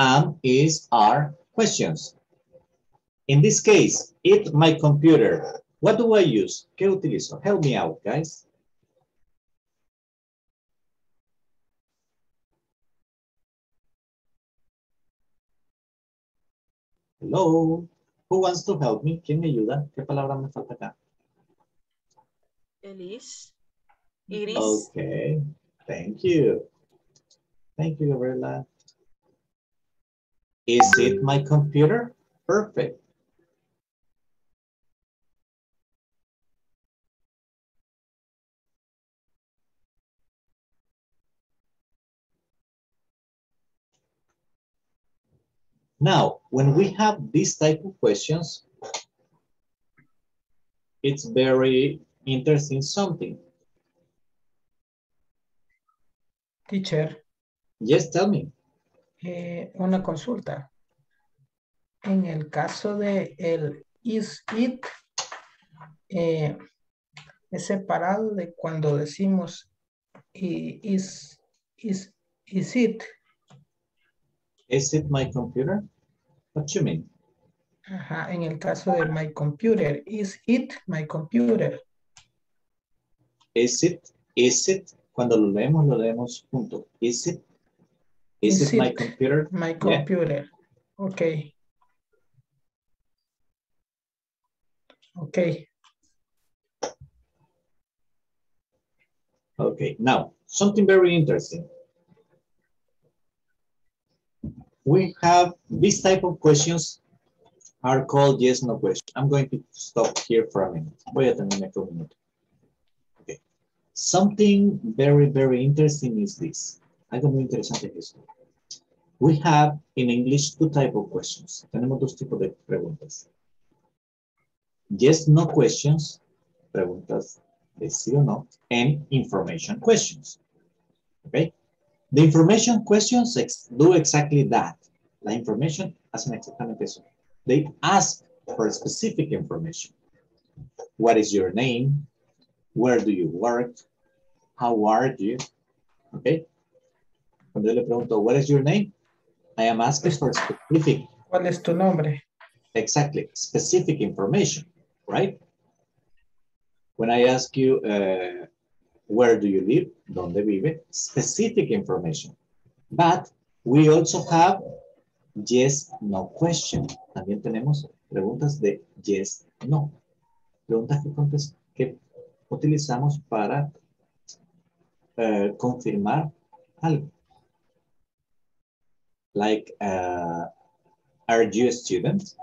Am, is, are questions. In this case, it's my computer. What do I use? ¿Qué utilizo? Help me out, guys. Hello. Who wants to help me? ¿Quién me ayuda? ¿Qué palabra me falta acá? Elise. Iris. Okay. Thank you. Thank you, Gabriela. Is it my computer? Perfect. Now, when we have these type of questions, it's very interesting something. Teacher. Yes, tell me. Una consulta. En el caso de el is it, es separado de cuando decimos is it. Is it my computer? What do you mean? Ajá, en el caso de my computer. Is it my computer? Is it, is it. Cuando lo leemos junto. Is it. Is it my computer? My computer. Yeah. Okay. Okay. Okay. Now, something very interesting. We have these type of questions are called yes, no questions. I'm going to stop here for a minute. Voy a terminar con un minuto. Okay. Something very interesting is this. Algo muy interesante es esto. We have in English two types of questions. Tenemos dos tipos de preguntas. Yes, no questions preguntas de sí o no, and information questions. Okay? The information questions do exactly that. La information hacen exactamente eso. They ask for specific information. What is your name? Where do you work? How are you? Okay. Cuando yo le pregunto, what is your name? I am asking for specific. ¿Cuál es tu nombre? Exactly. Specific information, right? When I ask you, where do you live? ¿Dónde vive? Specific information. But we also have yes, no question. También tenemos preguntas de yes, no. Preguntas que utilizamos para confirmar algo. Like, are you a student?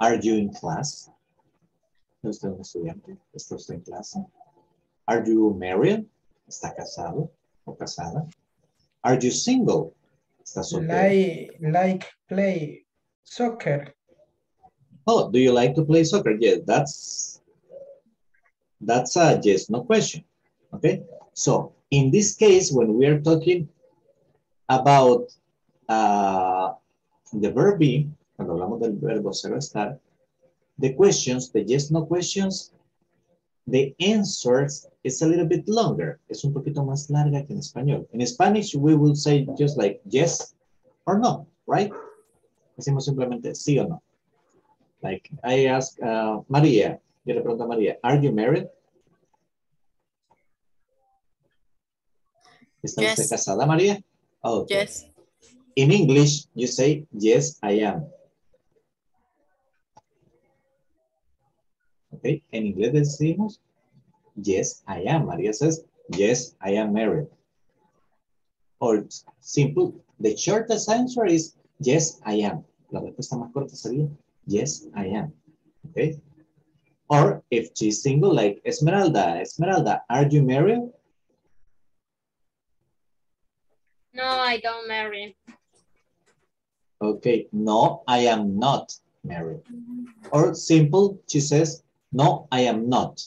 Are you in class? ¿No está un estudiante? ¿Esto está en clase? Are you married? ¿Está casado o casada? Are you single? ¿Está soltero? Like play soccer. Oh, do you like to play soccer? Yes, that's a yes, no question. Okay, so in this case, when we are talking about the verb be, cuando hablamos del verbo ser o estar, the questions, the yes, no questions, the answers is a little bit longer. Es un poquito más larga que en español. In Spanish, we will say just like yes or no, right? Decimos simplemente sí o no. Like, I ask María, yo le pregunto a María, are you married? ¿Está usted casada, María? Oh, okay. Yes. In English, you say, yes, I am. Okay, en inglés decimos, yes, I am. María says, yes, I am married. Or simple, the shortest answer is, yes, I am. La respuesta más corta sería, yes, I am. Okay. Or if she's single, like Esmeralda, Esmeralda, are you married? No, I don't marry. Okay, no, I am not married. Or simple, she says, no, I am not.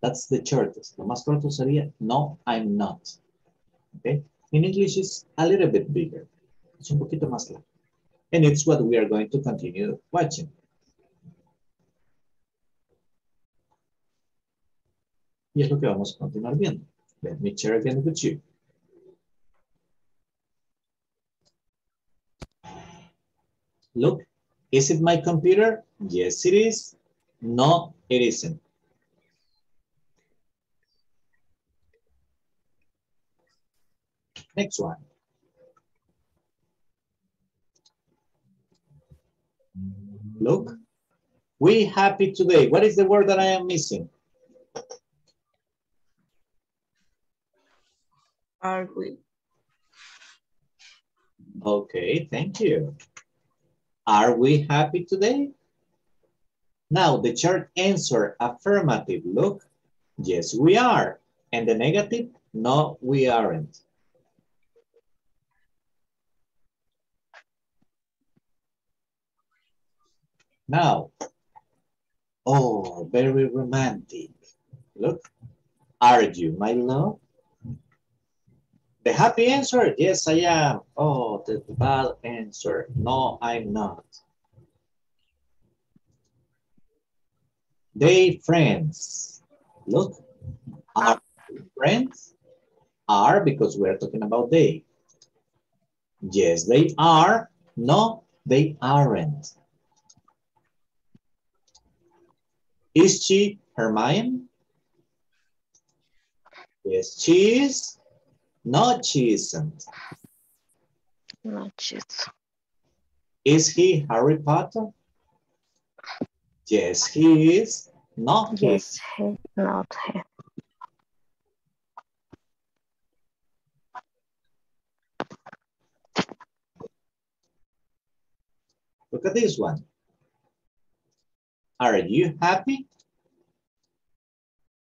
That's the shortest. Lo más corto sería, no, I'm not. Okay, in English, it's a little bit bigger. Es un poquito más largo. And it's what we are going to continue watching. Y es lo que vamos a continuar viendo. Let me share again with you. Look, is it my computer? Yes, it is. No, it isn't. Next one. Look, we happy today. What is the word that I am missing? Are we? Okay, thank you. Are we happy today? Now, the short answer, affirmative, look, yes, we are. And the negative, no, we aren't. Now, oh, very romantic. Look, are you my love? The happy answer, yes, I am. Oh, the bad answer, no, I'm not. They friends. Look, are friends? Are, because we're talking about they. Yes, they are. No, they aren't. Is she her mine? Yes, she is. No, she isn't. No, she isn't. Is he Harry Potter? Yes, he is. No, he is. Yes, not he. Look at this one. Are you happy?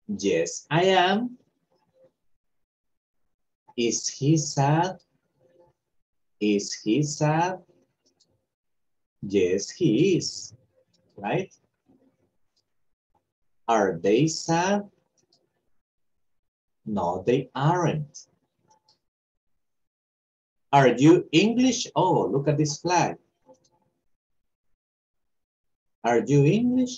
Yes, I am. Is he sad? Is he sad? Yes, he is, right? Are they sad? No, they aren't. Are you English? Oh, look at this flag. Are you English?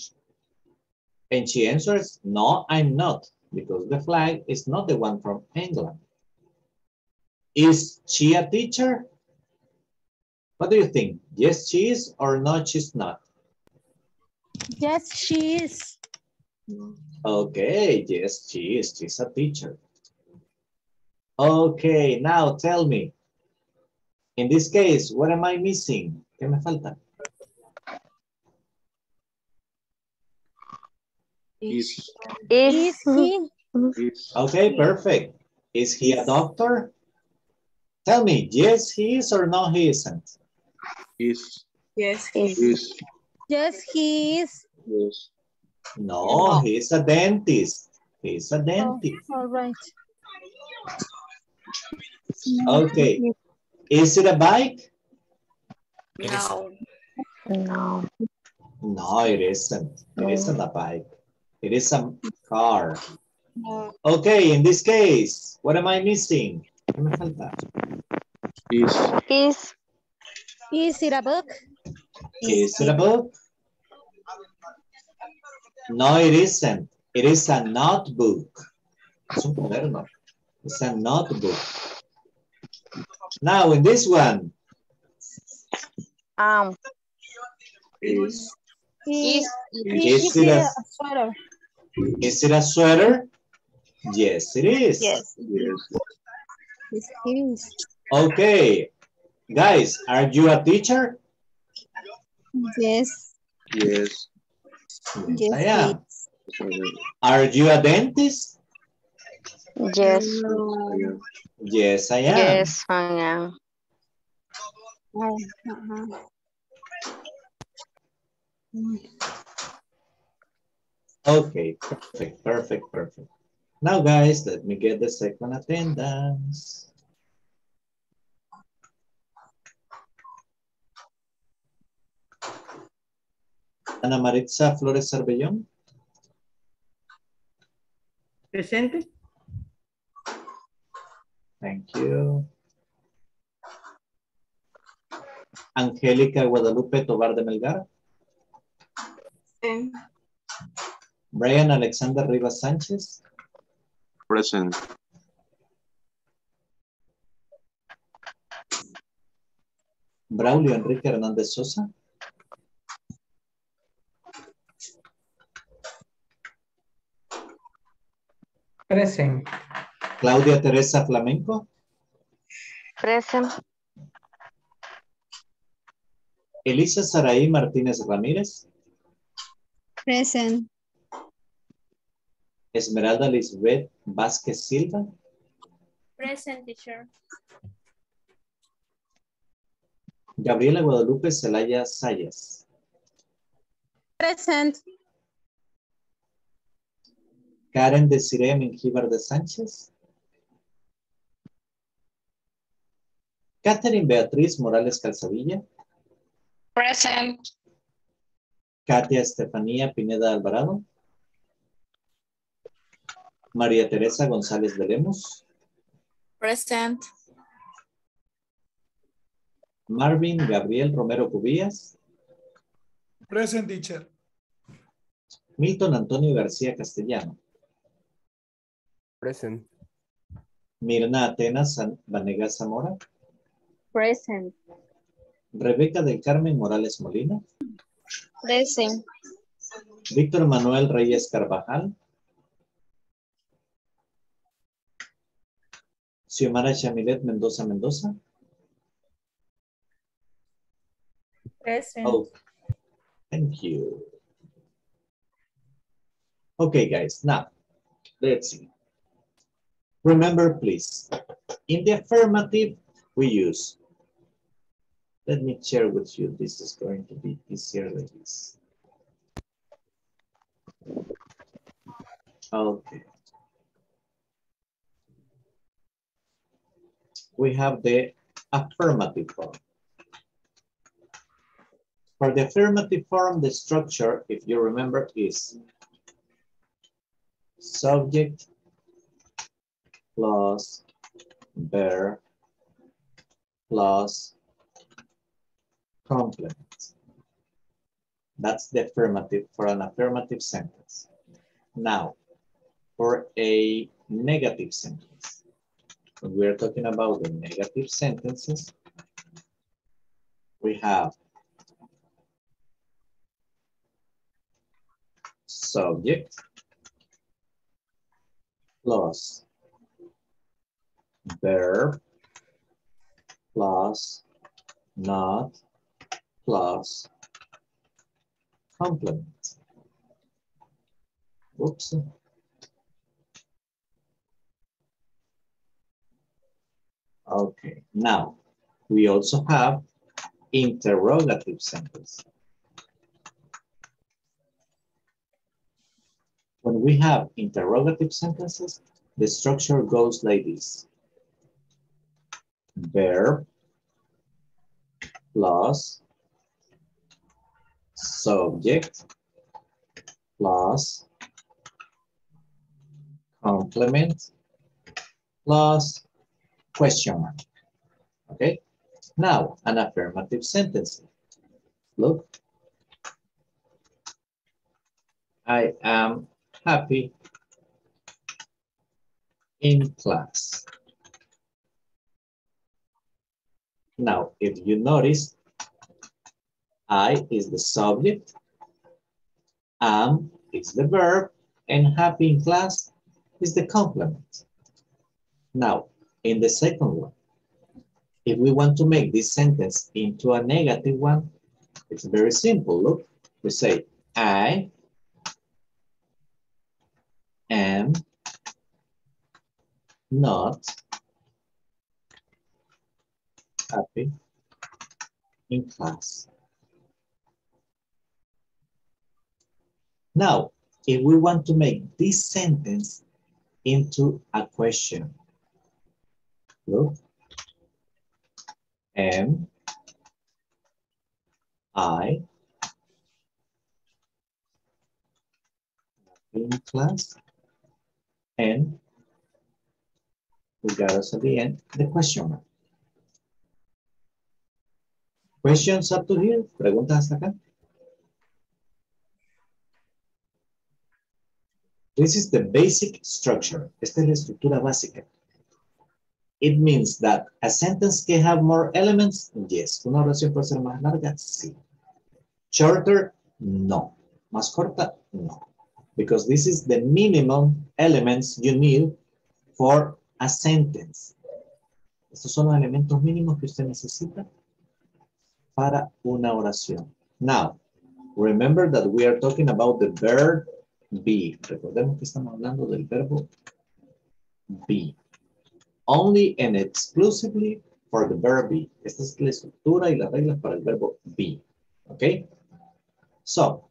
And she answers, no, I'm not, because the flag is not the one from England. Is she a teacher? What do you think? Yes, she is, or no, she's not? Yes, she is. Okay, yes, she is. She's a teacher. Okay, now tell me. In this case, what am I missing? ¿Qué me falta? Is he? Okay, perfect. Is he a doctor? Tell me, yes, he is, or no, he isn't? Is. Yes, he is. Yes, he is. Yes. No, he is a dentist. He is a dentist. Oh, all right. Okay. Is it a bike? No. No. No, it isn't. It isn't a bike. It is a car. No. Okay, in this case, what am I missing? Is it a book? Is it a book? No, it isn't. It is a notebook. It's a notebook. Now in this one. Is it a sweater? Is it a sweater? Yes, it is. Yes. Yes, it is. Okay. Guys, are you a teacher? Yes. Yes. Yes, I am. Are you a dentist? Yes. Yes, I am. Yes, I am. Okay, perfect, perfect, perfect. Now, guys, let me get the second attendance. Ana Maritza Flores Arbellón. Presente. Thank you. Angelica Guadalupe Tobar de Melgar. Sí. Brian Alexander Rivas Sánchez. Present. Braulio Enrique Hernández Sosa. Present. Claudia Teresa Flamenco. Present. Elisa Saraí Martínez Ramírez. Present. Esmeralda Lisbeth Vázquez Silva. Present, teacher. Gabriela Guadalupe Celaya Sayas. Present. Karen Desireé Menjívar de Sánchez. Catherine Beatriz Morales Calzadilla. Present. Katia Estefanía Pineda Alvarado. María Teresa González de Lemos. Present. Marvin Gabriel Romero Cubías. Present, teacher. Milton Antonio García Castellano. Present. Mirna Atenas Vanegas Zamora. Present. Rebeca del Carmen Morales Molina. Present. Víctor Manuel Reyes Carvajal. Xiomara Shamilet Mendoza Mendoza. Present. Oh, thank you. Okay, guys, now let's see. Remember, please, in the affirmative, we use. Let me share with you. This is going to be easier than this. Okay. We have the affirmative form. For the affirmative form, the structure, if you remember, is subject plus verb plus complement. That's the affirmative for an affirmative sentence. Now, for a negative sentence, when we're talking about the negative sentences, we have subject plus verb plus not plus complement. Whoops. Okay, now we also have interrogative sentence. When we have interrogative sentences, the structure goes like this. Verb plus subject plus complement plus question mark. Okay, now an affirmative sentence. Look, I am happy in class. Now, if you notice, I is the subject, am is the verb, and happy in class is the complement. Now, in the second one, if we want to make this sentence into a negative one, it's very simple. Look, we say, I am not happy in class. Now, if we want to make this sentence into a question, look, am I in class? And we got us at the end the question mark. Questions up to here? Preguntas hasta acá. This is the basic structure. Esta es la estructura básica. It means that a sentence can have more elements, yes. Una oración puede ser más larga, sí. Shorter, no. Más corta, no. Because this is the minimum elements you need for a sentence. Estos son los elementos mínimos que usted necesita para una oración. Now, remember that we are talking about the verb be. Recordemos que estamos hablando del verbo be. Only and exclusively for the verb be. Esta es la estructura y las reglas para el verbo be. Okay? So,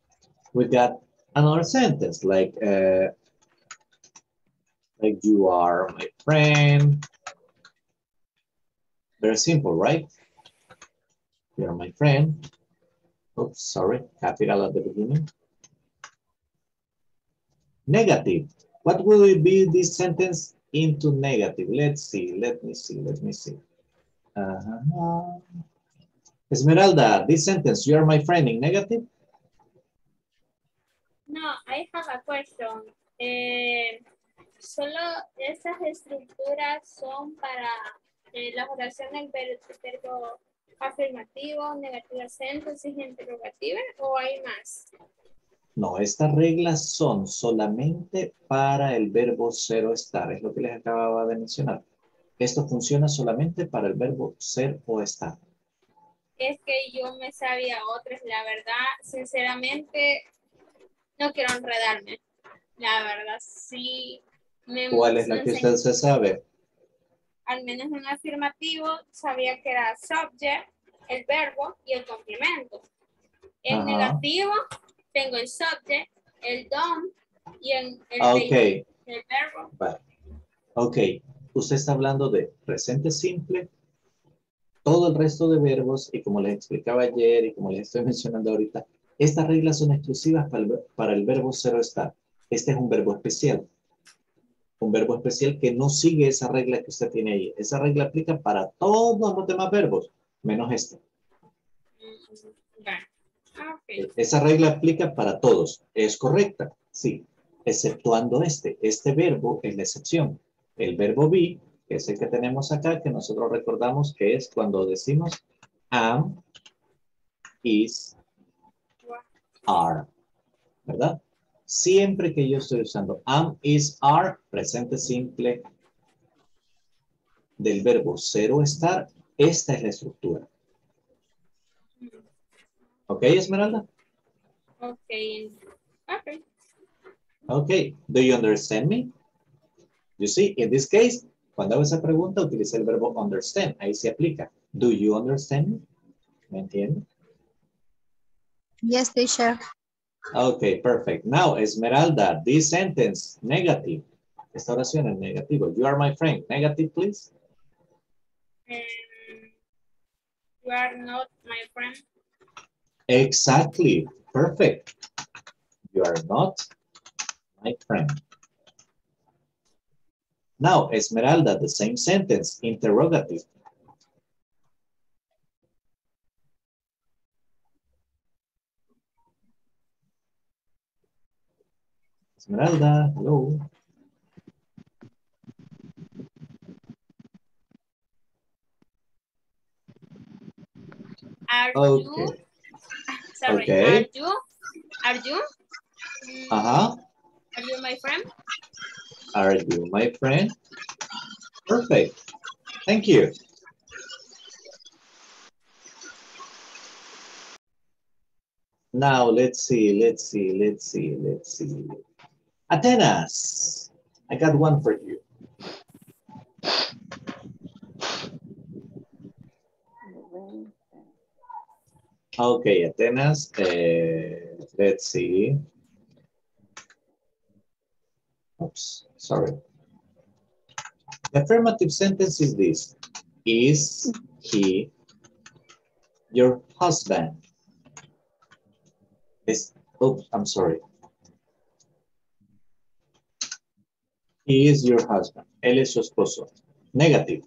we got another sentence like you are my friend. Very simple, right? You are my friend. Oops, sorry, capital at the beginning. Negative. What will it be this sentence into negative? Let's see. Let me see. Esmeralda, this sentence, you are my friend, in negative? No, I have a question. Solo esas estructuras son para las oraciones verbo afirmativo, negativa síntesis, interrogativa, ¿o hay más? No, estas reglas son solamente para el verbo ser o estar. Es lo que les acababa de mencionar. Esto funciona solamente para el verbo ser o estar. Es que yo me sabía otras. La verdad, sinceramente, no quiero enredarme. La verdad, sí. ¿Cuál es la que usted se sabe? Al menos en afirmativo, sabía que era subject, el verbo y el complemento. En negativo, tengo el subject, el don y el verbo. Vale. Ok, usted está hablando de presente simple, todo el resto de verbos, y como les explicaba ayer y como les estoy mencionando ahorita, estas reglas son exclusivas para el verbo ser o estar. Este es un verbo especial. un verbo especial que no sigue esa regla que usted tiene ahí. Esa regla aplica para todos los demás verbos, menos este. Okay. Esa regla aplica para todos. ¿Es correcta? Sí. Exceptuando este. Este verbo es la excepción. El verbo be, que es el que tenemos acá, que nosotros recordamos que es cuando decimos am, is, are. ¿Verdad? Siempre que yo estoy usando am, is, are, presente simple del verbo ser o estar, esta es la estructura. ¿Ok, Esmeralda? Ok. Do you understand me? You see, in this case, cuando hago esa pregunta, utilicé el verbo understand. Ahí se aplica. Do you understand me? ¿Me entiendes? Yes, teacher. Ok, perfect. Now, Esmeralda, this sentence, negative. Esta oración es negativa. You are my friend. Negative, please. You are not my friend. Exactly. Perfect. You are not my friend. Now, Esmeralda, the same sentence, interrogative. Esmeralda, hello. Are you? Sorry, okay. Are you? Uh-huh. Are you my friend? Are you my friend? Perfect. Thank you. Now, let's see. Atenas, I got one for you. Okay, Atenas, let's see. Oops, sorry. The affirmative sentence is this. Is he your husband? He is your husband. Él es su esposo. Negative.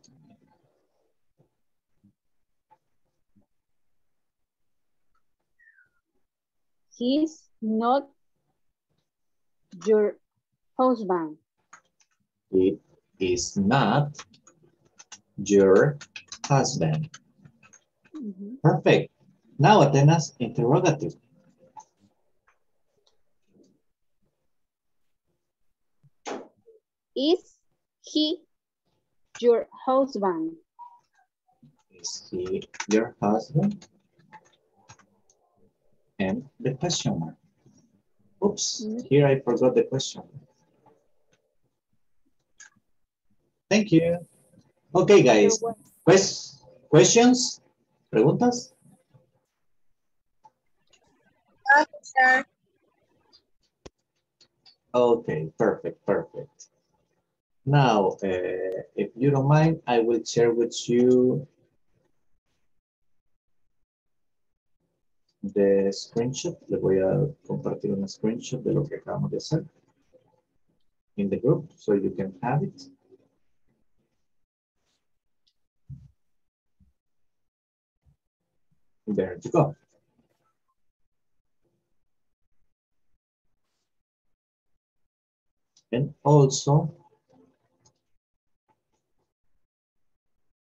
He's not your husband. He is not your husband. Mm-hmm. Perfect. Now, Atenas, interrogative. Is he your husband? Is he your husband? And the question mark. Oops, here I forgot the question. Thank you. Okay, guys. Questions? Preguntas? Okay, perfect. Now, if you don't mind, I will share with you the screenshot. Les voy a compartir una screenshot de lo que acabamos de hacer in the group, so you can have it. There you go. And also,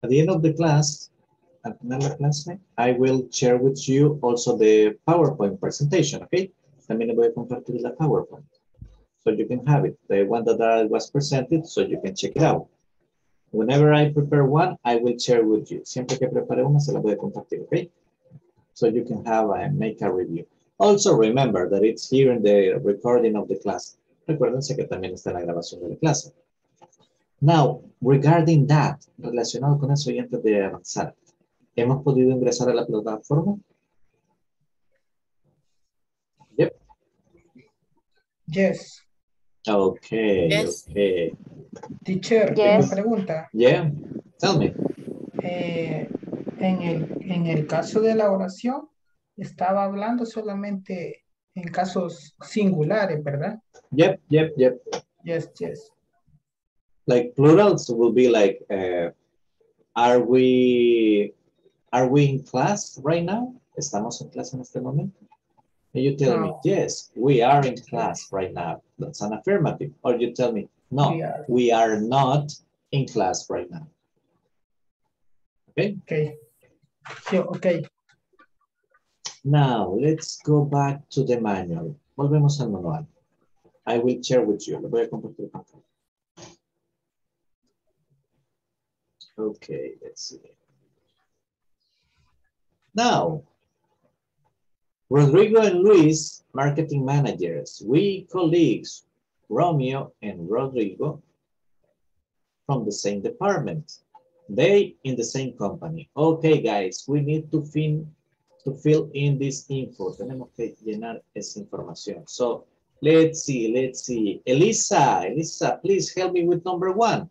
at the end of the class, at the end of the class, I will share with you also the PowerPoint presentation, okay? También le voy a compartir la PowerPoint. So you can have it, the one that was presented, so you can check it out. Whenever I prepare one, I will share with you. Siempre que prepare una, se la voy a compartir, okay? So you can have and make a review. Also remember that it's here in the recording of the class. Recuérdense que también está en la grabación de la clase. Now, regarding that, relacionado con eso y antes de avanzar, ¿hemos podido ingresar a la plataforma? Yep. Yes. Okay. Yes. Okay. Teacher, yes. Tengo una pregunta. Yeah, tell me. En el caso de la oración, estaba hablando solamente en casos singulares, ¿verdad? Yep. Yes. like plurals will be like, are we in class right now? ¿Estamos en clase en este momento? And you tell me, yes, we are in class right now. That's an affirmative. Or you tell me, no, we are not in class right now. Okay? Okay. Sure, okay. Now, let's go back to the manual. Volvemos al manual. I will share with you. Lo voy a compartir. Okay, let's see. Now, Rodrigo and Luis, marketing managers, we colleagues, Romeo and Rodrigo, from the same department. They in the same company. Okay, guys, we need to fill in this info. Tenemos que llenar esa información. So, let's see, Elisa, please help me with number 1.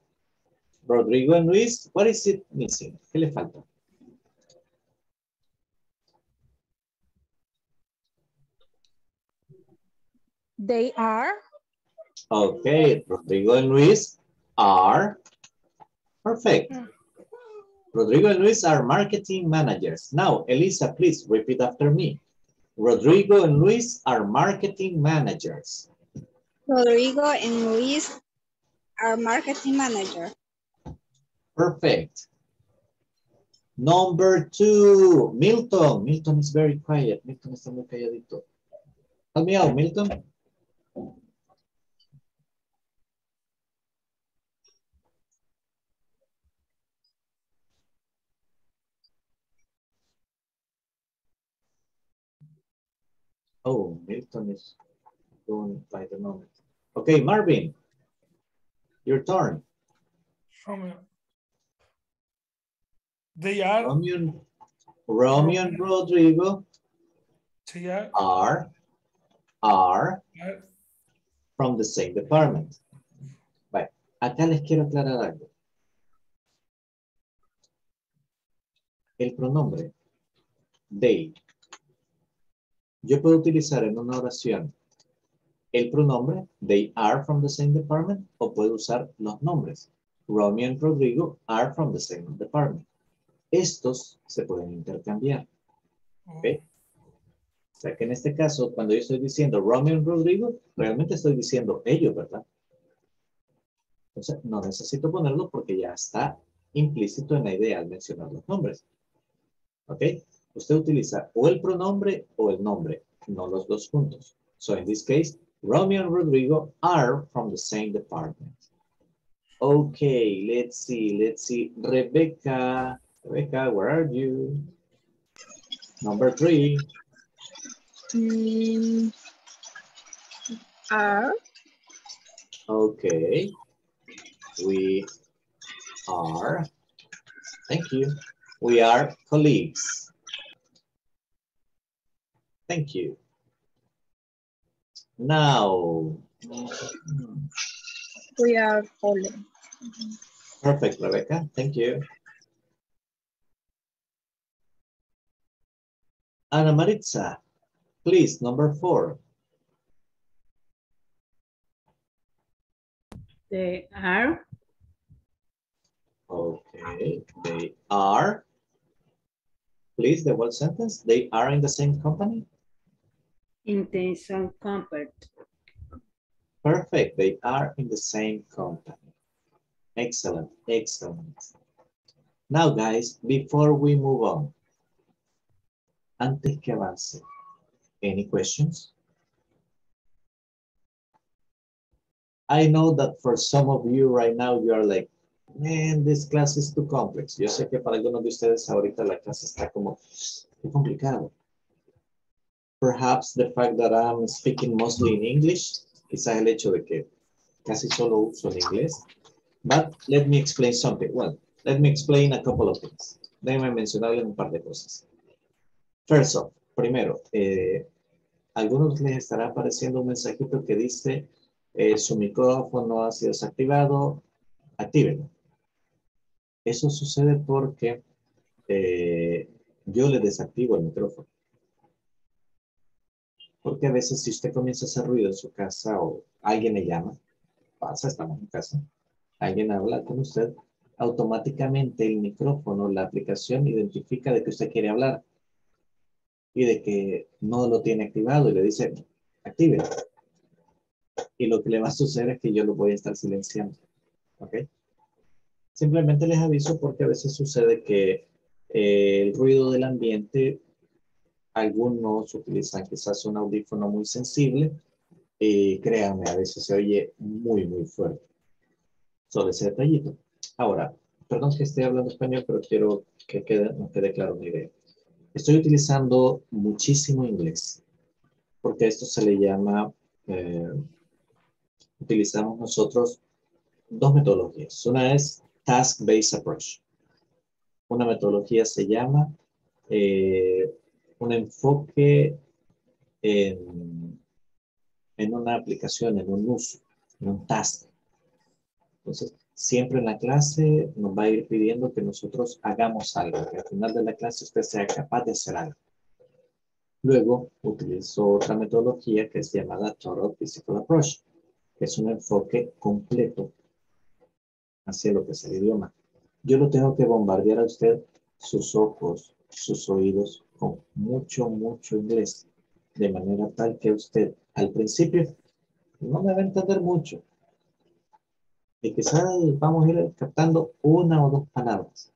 Rodrigo and Luis, what is it missing? ¿Qué le falta? They are. Okay, Rodrigo and Luis are. Perfect. Rodrigo and Luis are marketing managers. Now, Elisa, please repeat after me. Rodrigo and Luis are marketing managers. Rodrigo and Luis are marketing managers. Perfect. Number 2, Milton. Milton is very quiet. Milton está muy calladito. Help me out, Milton. Oh, Milton is going by the moment. Okay, Marvin, your turn. They are. Romeo and Rodrigo. They are from the same department. Bueno, acá les quiero aclarar algo. El pronombre they. Yo puedo utilizar en una oración el pronombre they are from the same department o puedo usar los nombres. Romeo and Rodrigo are from the same department. Estos se pueden intercambiar. ¿Okay? O sea que en este caso, cuando yo estoy diciendo Romeo and Rodrigo, realmente estoy diciendo ellos, ¿verdad? Entonces, no necesito ponerlo porque ya está implícito en la idea al mencionar los nombres. ¿Ok? Usted utiliza o el pronombre o el nombre, no los dos juntos. So in this case, Romeo and Rodrigo are from the same department. Okay, let's see. Rebecca, where are you? Number 3. Are. Okay. We are. Thank you. We are colleagues. Thank you. Now. We are calling. Perfect, Rebecca. Thank you. Ana Maritza, please, number 4. They are. Okay, they are. Please, the whole sentence. They are in the same company. In the same company. Perfect. They are in the same company. Excellent. Excellent. Now, guys, before we move on, antes que avance, any questions? I know that for some of you right now, you are like, man, this class is too complex. Yo sé que para algunos de ustedes ahorita la clase está como, qué complicado. Perhaps the fact that I'm speaking mostly in English, quizás el hecho de que casi solo uso el inglés. But let me explain something. Well, let me explain a couple of things. Déjenme mencionarles un par de cosas. First off, primero, a algunos les estará apareciendo un mensajito que dice su micrófono ha sido desactivado, actívenlo. Eso sucede porque yo le desactivo el micrófono. Porque a veces si usted comienza a hacer ruido en su casa o alguien le llama, pasa, estamos en casa, alguien habla con usted, automáticamente el micrófono, la aplicación identifica de que usted quiere hablar y de que no lo tiene activado y le dice, active. Y lo que le va a suceder es que yo lo voy a estar silenciando. ¿Ok? Simplemente les aviso porque a veces sucede que el ruido del ambiente, algunos utilizan quizás un audífono muy sensible y créanme, a veces se oye muy, muy fuerte. Solo ese detallito. Ahora, perdón que esté hablando español, pero quiero que nos quede claro mi idea. Estoy utilizando muchísimo inglés, porque esto se le llama, utilizamos nosotros dos metodologías. Una es task-based approach. Una metodología se llama un enfoque en una aplicación, en un uso, en un task. Entonces, siempre en la clase nos va a ir pidiendo que nosotros hagamos algo, que al final de la clase usted sea capaz de hacer algo. Luego, utilizo otra metodología que es llamada Total Physical Approach, que es un enfoque completo hacia lo que es el idioma. Yo lo tengo que bombardear a usted, sus ojos, sus oídos, con mucho, mucho inglés, de manera tal que usted, al principio, no me va a entender mucho. Y quizás vamos a ir captando una o dos palabras.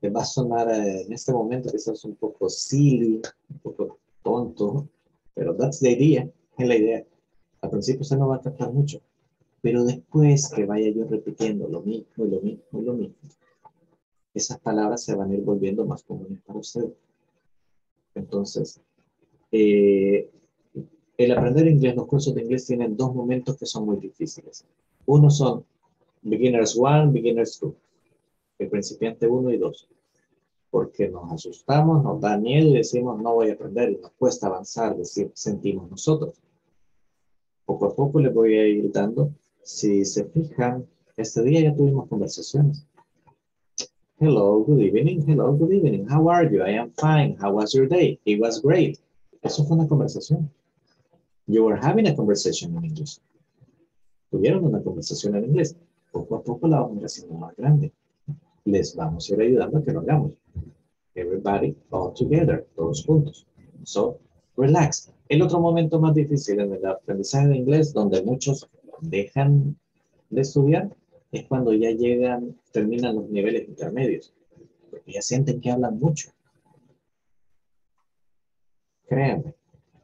Les va a sonar en este momento quizás un poco silly, un poco tonto, pero that's the idea, es la idea. Al principio se no va a captar mucho, pero después que vaya yo repitiendo lo mismo y lo mismo y lo mismo, esas palabras se van a ir volviendo más comunes para ustedes. Entonces, el aprender inglés, los cursos de inglés tienen dos momentos que son muy difíciles. Uno son Beginners 1, Beginners 2. El principiante 1 y 2. Porque nos asustamos, nos da miedo y decimos no voy a aprender. Y nos cuesta avanzar, decir, sentimos nosotros. Poco a poco les voy a ir dando. Si se fijan, este día ya tuvimos conversaciones. Hello, good evening. Hello, good evening. How are you? I am fine. How was your day? It was great. Eso fue una conversación. You were having a conversation in English. Tuvieron una conversación en inglés. Poco a poco la vamos haciendo más grande. Les vamos a ir ayudando a que lo hagamos. Everybody, all together, todos juntos. So, relax. El otro momento más difícil en el aprendizaje de inglés, donde muchos dejan de estudiar, es cuando ya llegan, terminan los niveles intermedios. Porque ya sienten que hablan mucho. Créanme.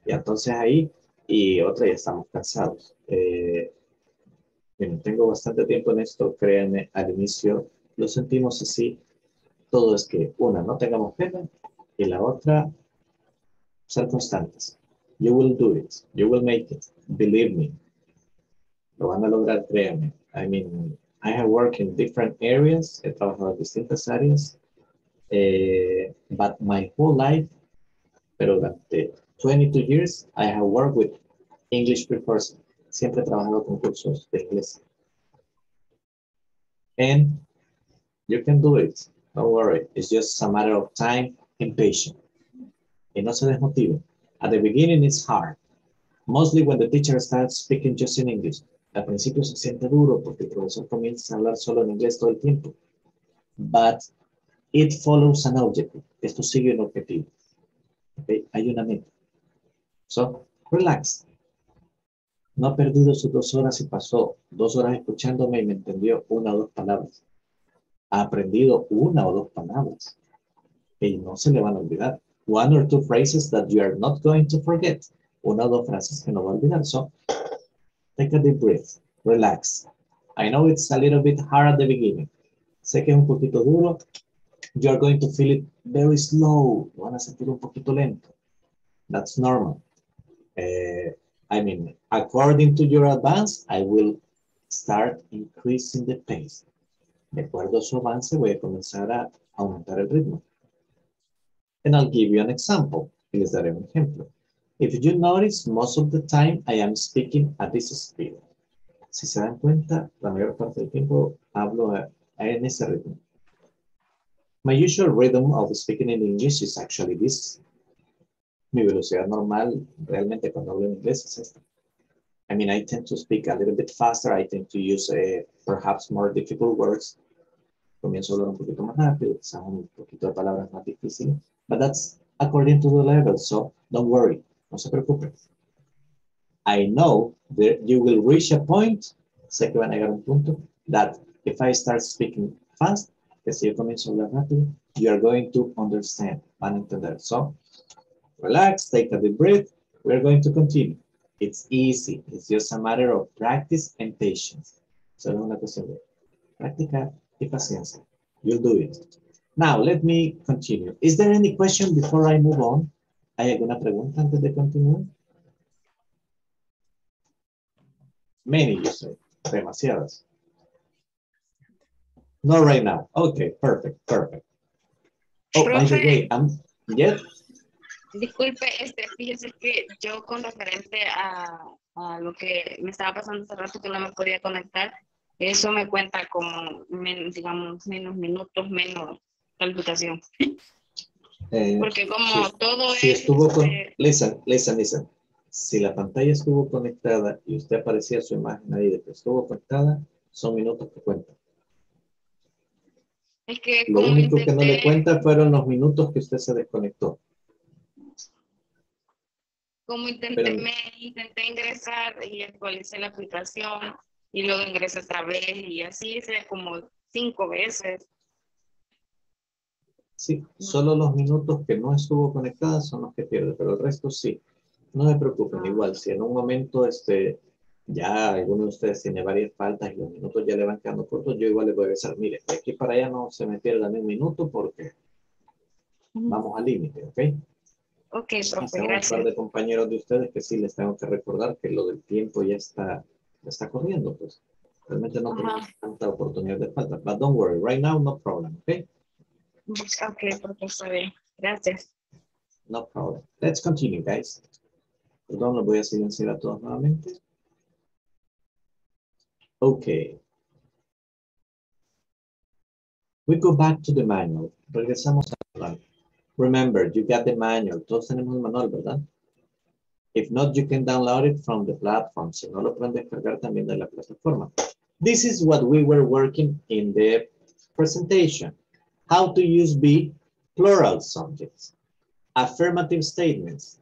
Y entonces ahí... Y otra, ya estamos cansados. Bueno, tengo bastante tiempo en esto, créanme, al inicio lo sentimos así. Todo es que, una, no tengamos pena, y la otra, ser constantes. You will do it. You will make it. Believe me. Lo van a lograr, créanme. I mean, I have worked in different areas. He trabajado en distintas áreas. But my whole life, pero durante 22 years, I have worked with English precursors. Siempre he trabajado con cursos de inglés. And you can do it. Don't worry. It's just a matter of time and patience. Y no se desmotive. At the beginning, it's hard. Mostly when the teacher starts speaking just in English. Al principio se siente duro porque el profesor comienza a hablar solo en inglés todo el tiempo. But it follows an objective. Esto sigue un objetivo. Okay? Hay una meta. So, relax. No ha perdido sus 2 horas y pasó 2 horas escuchándome y me entendió una o dos palabras. Ha aprendido una o dos palabras. Y no se le van a olvidar. One or two phrases that you are not going to forget. Una o dos frases que no va a olvidar. So, take a deep breath. Relax. I know it's a little bit hard at the beginning. Sé que es un poquito duro. You are going to feel it very slow. Lo van a sentir un poquito lento. That's normal. I mean, according to your advance, I will start increasing the pace. De acuerdo a su avance, voy a comenzar a aumentar el ritmo. And I'll give you an example. Y les daré un ejemplo. If you notice, most of the time, I am speaking at this speed. Si se dan cuenta, la mayor parte del tiempo hablo en ese ritmo. My usual rhythm of speaking in English is actually this. Mi velocidad normal, realmente, cuando hablo en inglés es esta. I mean, I tend to speak a little bit faster. I tend to use perhaps more difficult words. Comienzo a hablar un poquito más rápido, quizás un poquito de palabras más difíciles. But that's according to the level, so don't worry. No se preocupen. I know that you will reach a point, sé que van a llegar a un punto, that if I start speaking fast, que si yo comienzo a hablar rápido, you are going to understand, van a entender. So, relax, take a deep breath, we're going to continue. It's easy, it's just a matter of practice and patience. Solo una cuestión de practicar y paciencia. You'll do it. Now, let me continue. Is there any question before I move on? ¿Hay alguna pregunta antes de continuar? Many, you say. Demasiadas. Not right now. Okay, perfect, perfect. Oh, profe, by the way, yes? Disculpe, fíjese que yo con referente a lo que me estaba pasando hace rato que no me podía conectar, eso me cuenta como, digamos, menos minutos, menos calificación. Porque como si, todo si es... estuvo con, listen. Si la pantalla estuvo conectada y usted aparecía su imagen ahí de que estuvo conectada, son minutos que cuentan. Es que lo único que no le cuenta fueron los minutos que usted se desconectó. Como intenté ingresar y actualicé la aplicación y luego ingresé otra vez y así hice como 5 veces. Sí, solo los minutos que no estuvo conectada son los que pierde, pero el resto sí. No se preocupen, igual, si en un momento ya alguno de ustedes tiene varias faltas y los minutos ya le van quedando cortos, yo igual les voy a avisar, mire, de aquí para allá no se me pierda ni un minuto porque vamos al límite, ¿ok? Ok, profe, gracias. Un par de compañeros de ustedes que sí les tengo que recordar que lo del tiempo ya está corriendo, pues. Realmente no tenemos tanta oportunidad de falta, but don't worry, right now no problem, ¿ok? Ok, profe, gracias. No problem. Let's continue, guys. Perdón, los voy a silenciar a todos nuevamente. Okay. We go back to the manual. Regresamos al manual. Remember, you got the manual. Todos tenemos el manual, ¿verdad? If not, you can download it from the platform. Si no, lo pueden descargar también de la plataforma. This is what we were working in the presentation. How to use be plural subjects. Affirmative statements.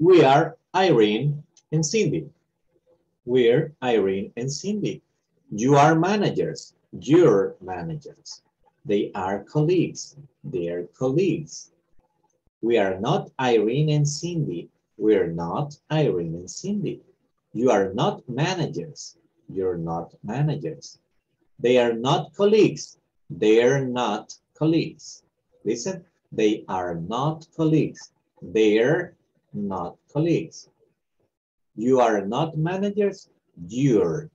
We are Irene and Cindy. We're Irene and Cindy. You are managers. You're managers. They are colleagues. They're colleagues. We are not Irene and Cindy. We're not Irene and Cindy. You are not managers. You're not managers. They are not colleagues. They're not colleagues. Listen, they are not colleagues. They're not colleagues. You are not managers, you're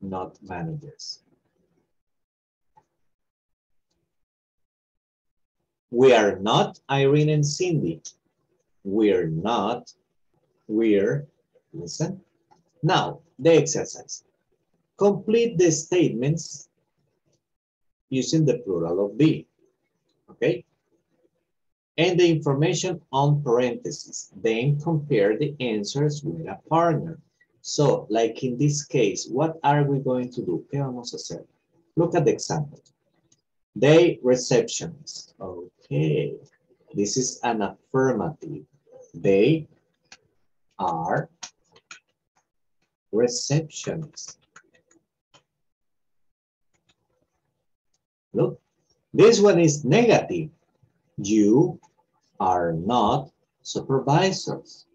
not managers. We are not Irene and Cindy. We're not, we're, listen. Now, the exercise. Complete the statements using the plural of be, okay? And the information on parentheses. Then compare the answers with a partner. So, like in this case, what are we going to do? ¿Qué vamos a hacer? Look at the example. They receptionists. Okay. This is an affirmative. They are receptionists. Look. This one is negative. You are not supervisors.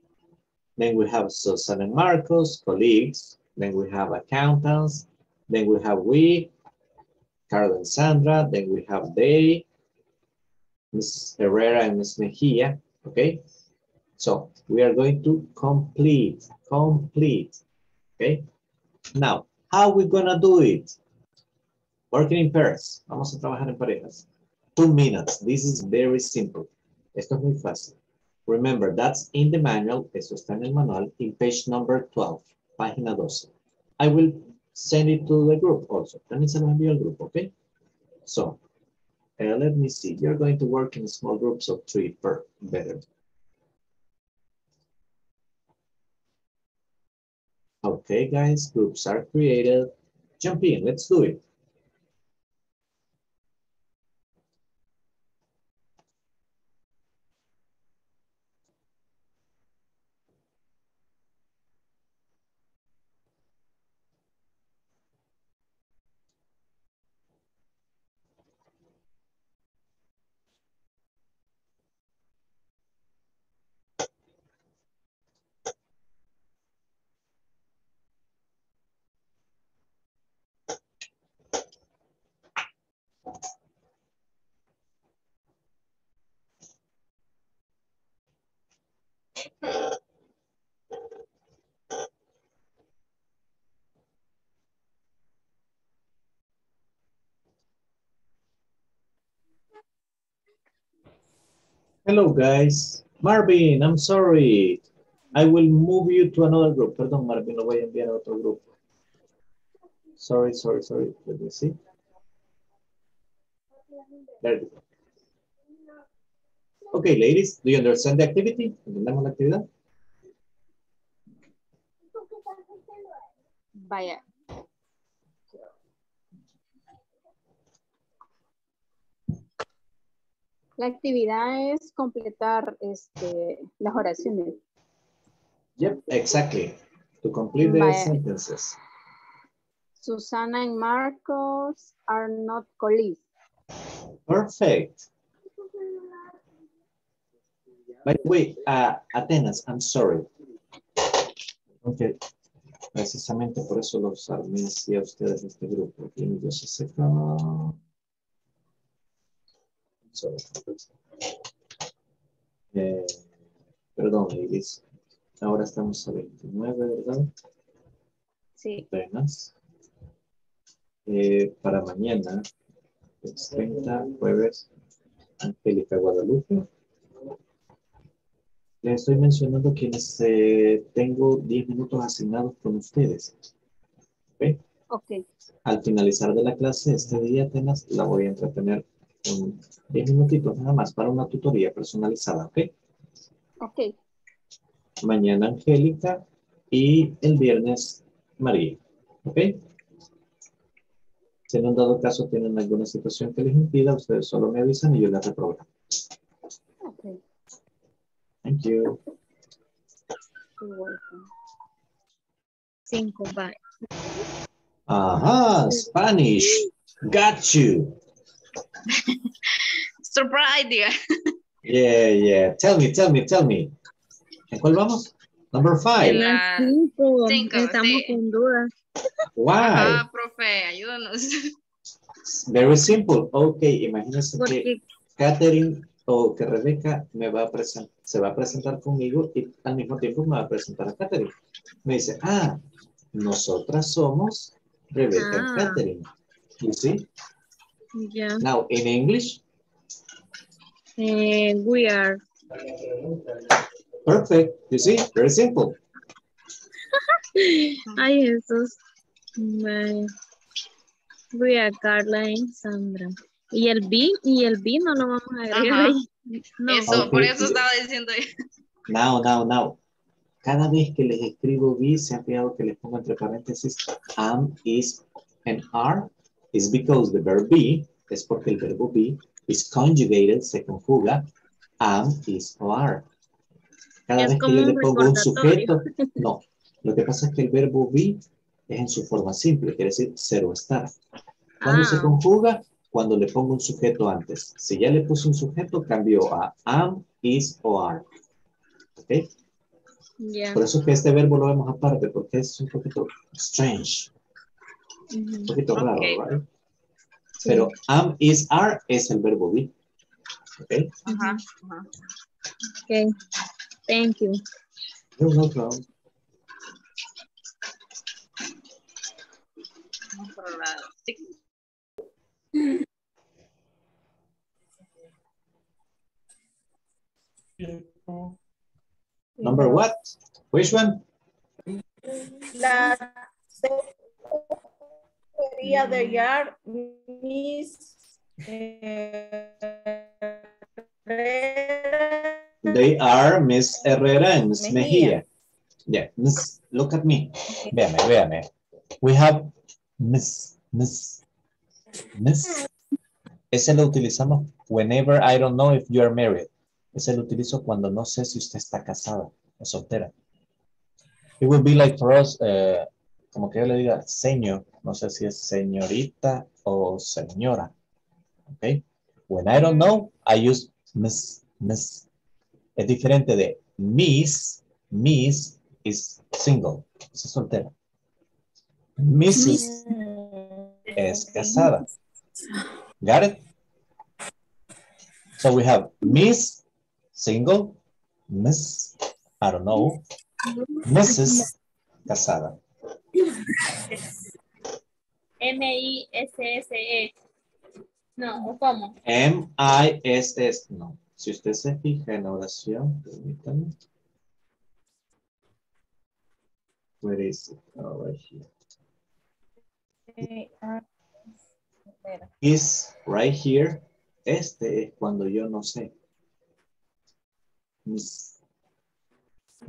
Then we have Susan and Marcos, colleagues. Then we have accountants. Then we have we, Carl and Sandra. Then we have they, Ms. Herrera and Ms. Mejia. Okay? So we are going to complete. Okay? Now, how are we gonna do it? Working in pairs. Vamos a trabajar en parejas. 2 minutes. This is very simple. Esto es muy fácil. Remember, that's in the manual. Eso está en el manual in page number 12, página 12. I will send it to the group also. También se lo envío al grupo, okay? So, let me see. You're going to work in small groups of 3 per better. Okay, guys, groups are created. Jump in, let's do it. Hello guys. Marvin, I'm sorry. I will move you to another group. Perdón, Marvin, lo voy a enviar a otro grupo. Sorry. Let me see. There you go. Okay, ladies, do you understand the activity? ¿Entendemos la actividad? Vaya. La actividad es completar las oraciones. Yep, exactly. To complete the sentences. Susana and Marcos are not colleagues. Perfect. By the way, Atenas, I'm sorry. Okay. Precisamente por eso los armé a ustedes de este grupo. Aquí en ellos se secan. Perdón, Iris. Ahora estamos a 29, ¿verdad? Sí. Apenas. Para mañana, es 30, jueves, Angelica Guadalupe. Les estoy mencionando quienes tengo 10 minutos asignados con ustedes. ¿Okay? Ok. Al finalizar de la clase, este día apenas la voy a entretener 10 minutitos nada más para una tutoría personalizada, ¿ok? Ok. Mañana Angélica y el viernes María, ¿ok? Si en un dado caso tienen alguna situación que les impida, ustedes solo me avisan y yo les reprogramo. Ok. Thank you. You're welcome. 5, bye. Ajá, Spanish. Got you. Surprise, dear. Yeah. Tell me. ¿En cuál vamos? Number 5. En la 5. Estamos con dudas. Why? Ah, profe, ayúdanos. Very simple. Okay, imagínense que Catherine o que Rebeca se va a presentar conmigo y al mismo tiempo me va a presentar a Catherine. Me dice, nosotras somos Rebeca y Catherine. You see? Yeah. Now, in English? We are. Perfect. You see? Very simple. Ay, Jesús. We are Carla y Sandra. Y el B no lo vamos a agregar ahí. No. Eso, okay. Por eso estaba diciendo yo. Now. Cada vez que les escribo B, se han fijado que les pongo entre paréntesis am, is, and are. Is because the verb be, es porque el verbo be, is conjugated, se conjuga, am, is, o are. Cada vez que yo le pongo un sujeto, no. Lo que pasa es que el verbo be es en su forma simple, quiere decir ser o estar. Cuando se conjuga, cuando le pongo un sujeto antes. Si ya le puse un sujeto, cambió a am, is, o are. ¿Ok? Yeah. Por eso es que este verbo lo vemos aparte, porque es un poquito strange. Un poquito raro, ¿vale? Sí. Pero am, is, are es el verbo be. ¿Ok? Ajá. Ok. Thank you. You're welcome. Number what? Which one? La sería de yard, Miss Herrera. They are Miss Herrera and Miss Mejía. Yeah, Miss, look at me. Véame, véame. We have Miss, Miss, Miss. Ese lo utilizamos whenever I don't know if you are married. Ese lo utilizo cuando no sé si usted está casada o soltera. It would be like for us, como que yo le diga señor, no sé si es señorita o señora. Okay. When I don't know, I use Miss, Miss. Es diferente de Miss. Miss is single, es soltera. Mrs. es casada. Got it? So we have Miss, single, Miss, I don't know, Mrs. casada. M-I-S-S-E. No, ¿cómo? M-I-S-S, no. Si usted se fija en la oración, permítame. Where is it? Oh, right here. Is right here. Este es cuando yo no sé.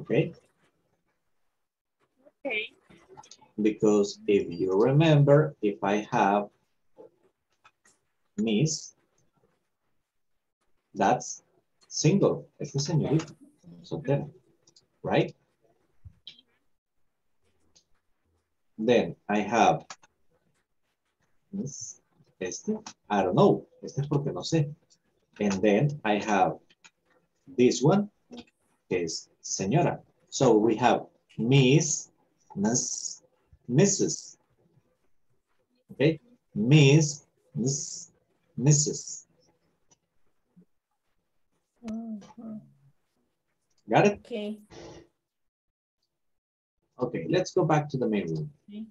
Okay. Okay. Because if you remember, if I have Miss, that's single. Es señorita, soltera, right? Then I have Miss. Este, I don't know. Este es porque no sé. And then I have this one, que es señora. So we have Miss, Miss, Mrs. Okay. Miss, Miss, Mrs. Got it? Okay. Okay, let's go back to the main room. Okay.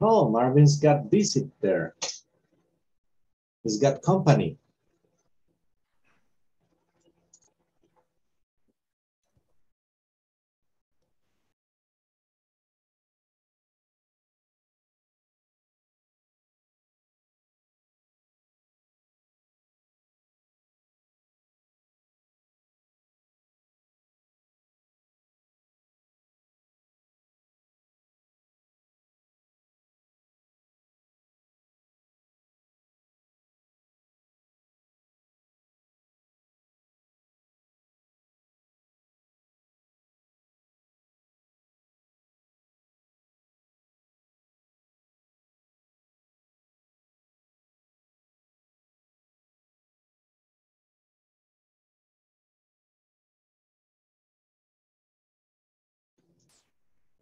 Oh, Marvin's got visit there. He's got company.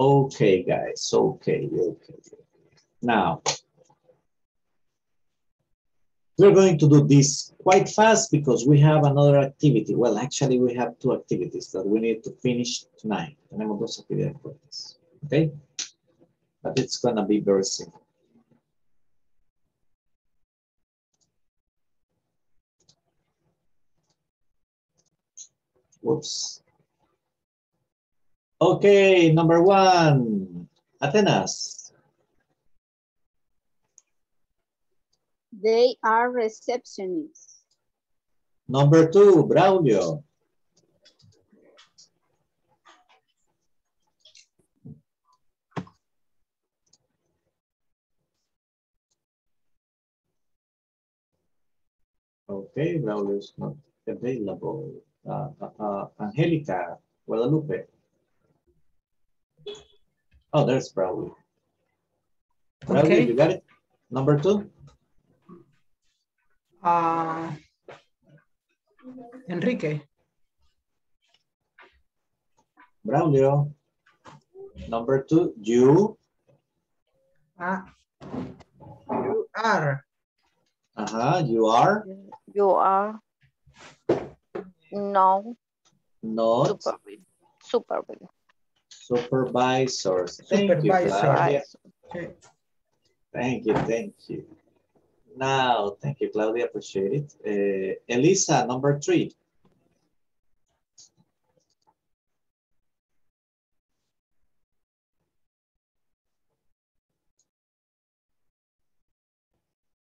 Okay, guys. Okay, okay. Now, we're going to do this quite fast because we have another activity. Well, actually, we have two activities that we need to finish tonight. Tenemos dos actividades fuertes. Okay? But it's going to be very simple. Whoops. Okay, number one, Atenas. They are receptionists. Number two, Braulio. Okay, Braulio is not available. Angelica Guadalupe. Oh, there's Braulio. Braulio, okay. You got it? Number two? Enrique. Braulio. Number two, you. You are. Uh-huh, you are. You are. No. No. Supervisor. Supervisors. Thank you, Claudia. Okay. Thank you, thank you. Now, thank you, Claudia. Appreciate it. Elisa, number three.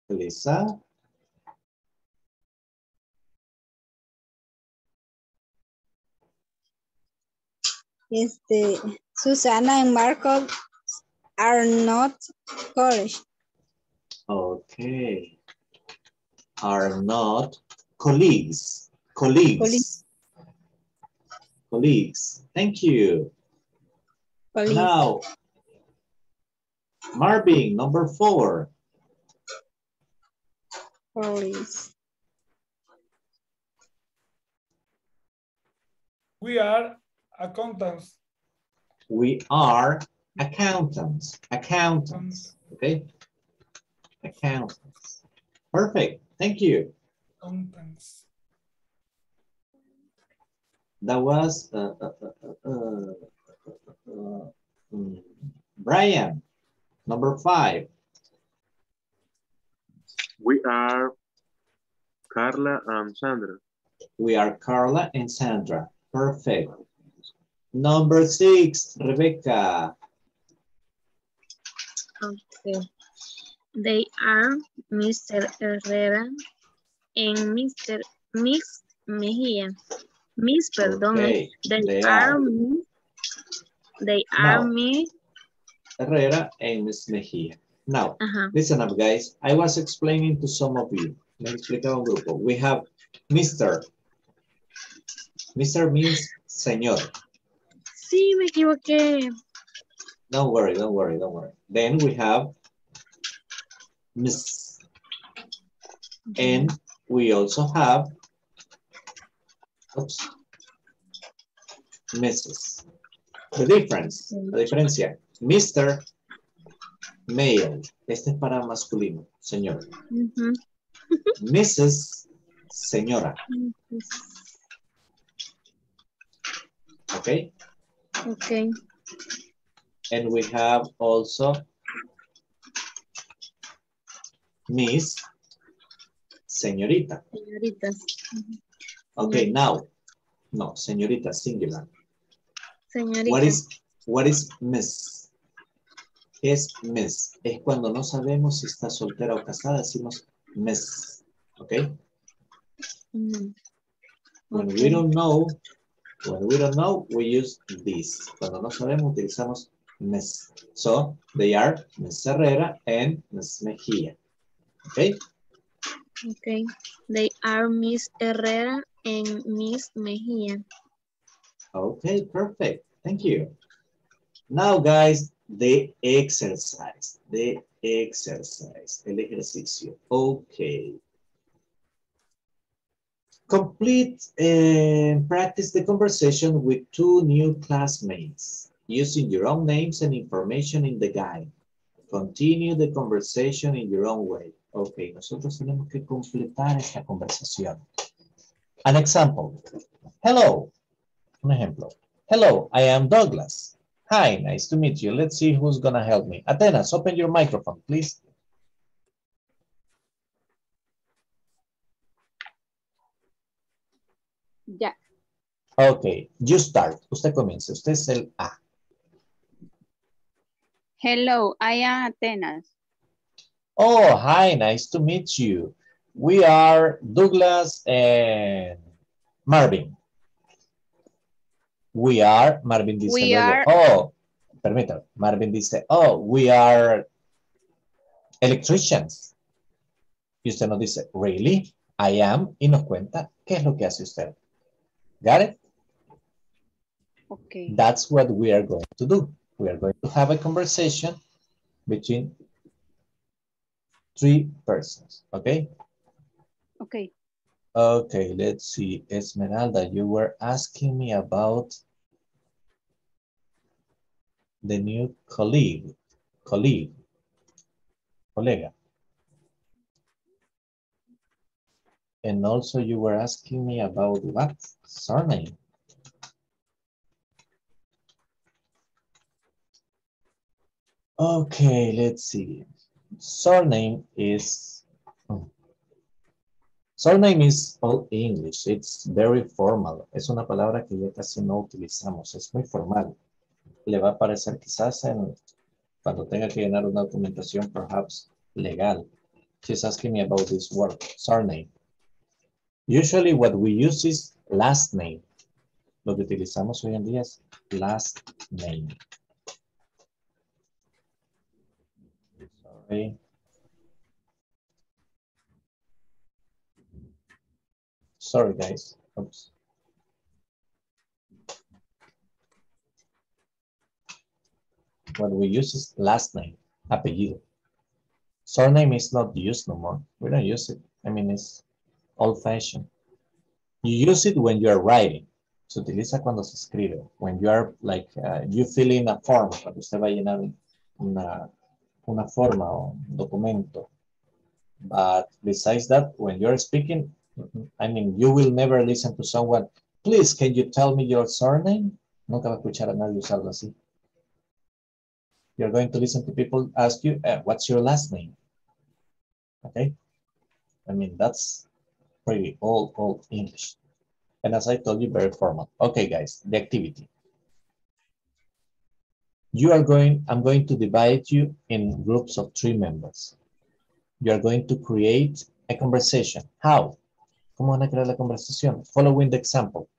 Elisa. Susana and Marco are not college. Okay. Are not colleagues. Colleagues. Thank you. Colleagues. Now, Marvin, number 4. Colleagues. We are accountants. We are accountants. Okay. Accountants. Perfect. Thank you. Accountants. That was Brian, number 5. We are Carla and Sandra. We are Carla and Sandra. Perfect. Number 6, Rebecca. Okay. They are Mr. Herrera and Miss Mejia. Miss, perdón. Okay. They are Miss Herrera and Miss Mejia. Now, listen up, guys. I was explaining to some of you. We have Mr. Mr. means señor. Sí, me equivoqué. Don't worry. Then we have Miss. And we also have Mrs. La diferencia. Mr. Male. Este es para masculino, señor. Mrs. Señora. Okay. Okay. And we have also Miss Señorita. Señoritas. Okay, now. No, señorita, singular. Señorita. What is Miss? ¿Qué es Miss? Es cuando no sabemos si está soltera o casada, decimos Miss. Okay? When we don't know. We use this. Cuando no sabemos, utilizamos Miss. So, they are Miss Herrera and Miss Mejia. Okay? Okay. They are Miss Herrera and Miss Mejia. Okay, perfect. Thank you. Now, guys, the exercise. El ejercicio. Okay. Complete and practice the conversation with 2 new classmates using your own names and information in the guide. Continue the conversation in your own way. Okay, nosotros tenemos que completar esta conversación. An example. Hello. Un ejemplo. Hello, I am Douglas. Hi, nice to meet you. Let's see who's gonna help me. Atenas, open your microphone, please. Yeah. Okay, you start. Usted comience. Usted es el A. Hello, I am Atenas. Oh, hi, nice to meet you. We are Douglas and Marvin. We are, Marvin dice. We are. Oh, permítame. Marvin dice, oh, we are electricians. Y usted nos dice, really? I am. Y nos cuenta, ¿qué es lo que hace usted? Got it? Okay. That's what we are going to do. We are going to have a conversation between 3 persons. Okay? Okay. Okay, let's see. Esmeralda, you were asking me about the new colleague. And also you were asking me about what? Surname. Okay, let's see. Surname is all English. It's very formal. Es una palabra que ya casi no utilizamos. Es muy formal. Le va a aparecer quizás cuando tenga que llenar una documentación, perhaps legal. She's asking me about this word, surname. Usually what we use is last name. lo que utilizamos hoy en día es last name. Sorry. Sorry, guys. Oops. What we use is last name, apellido. Surname is not used no more. We don't use it. I mean, it's old-fashioned. You use it when you are writing. Se utiliza cuando se escribe. When you are, like, you fill in a form. Cuando usted va a llenar una forma o un documento. But besides that, when you're speaking, I mean, you will never listen to someone, please, can you tell me your surname? Nunca va a escuchar a nadie usarlo así. You're going to listen to people ask you, what's your last name? Okay? I mean, that's pretty old English. And as I told you, very formal. Okay, guys, the activity. I'm going to divide you in groups of 3 members. You're going to create a conversation. How? ¿Cómo van a crear la conversación? Following the example.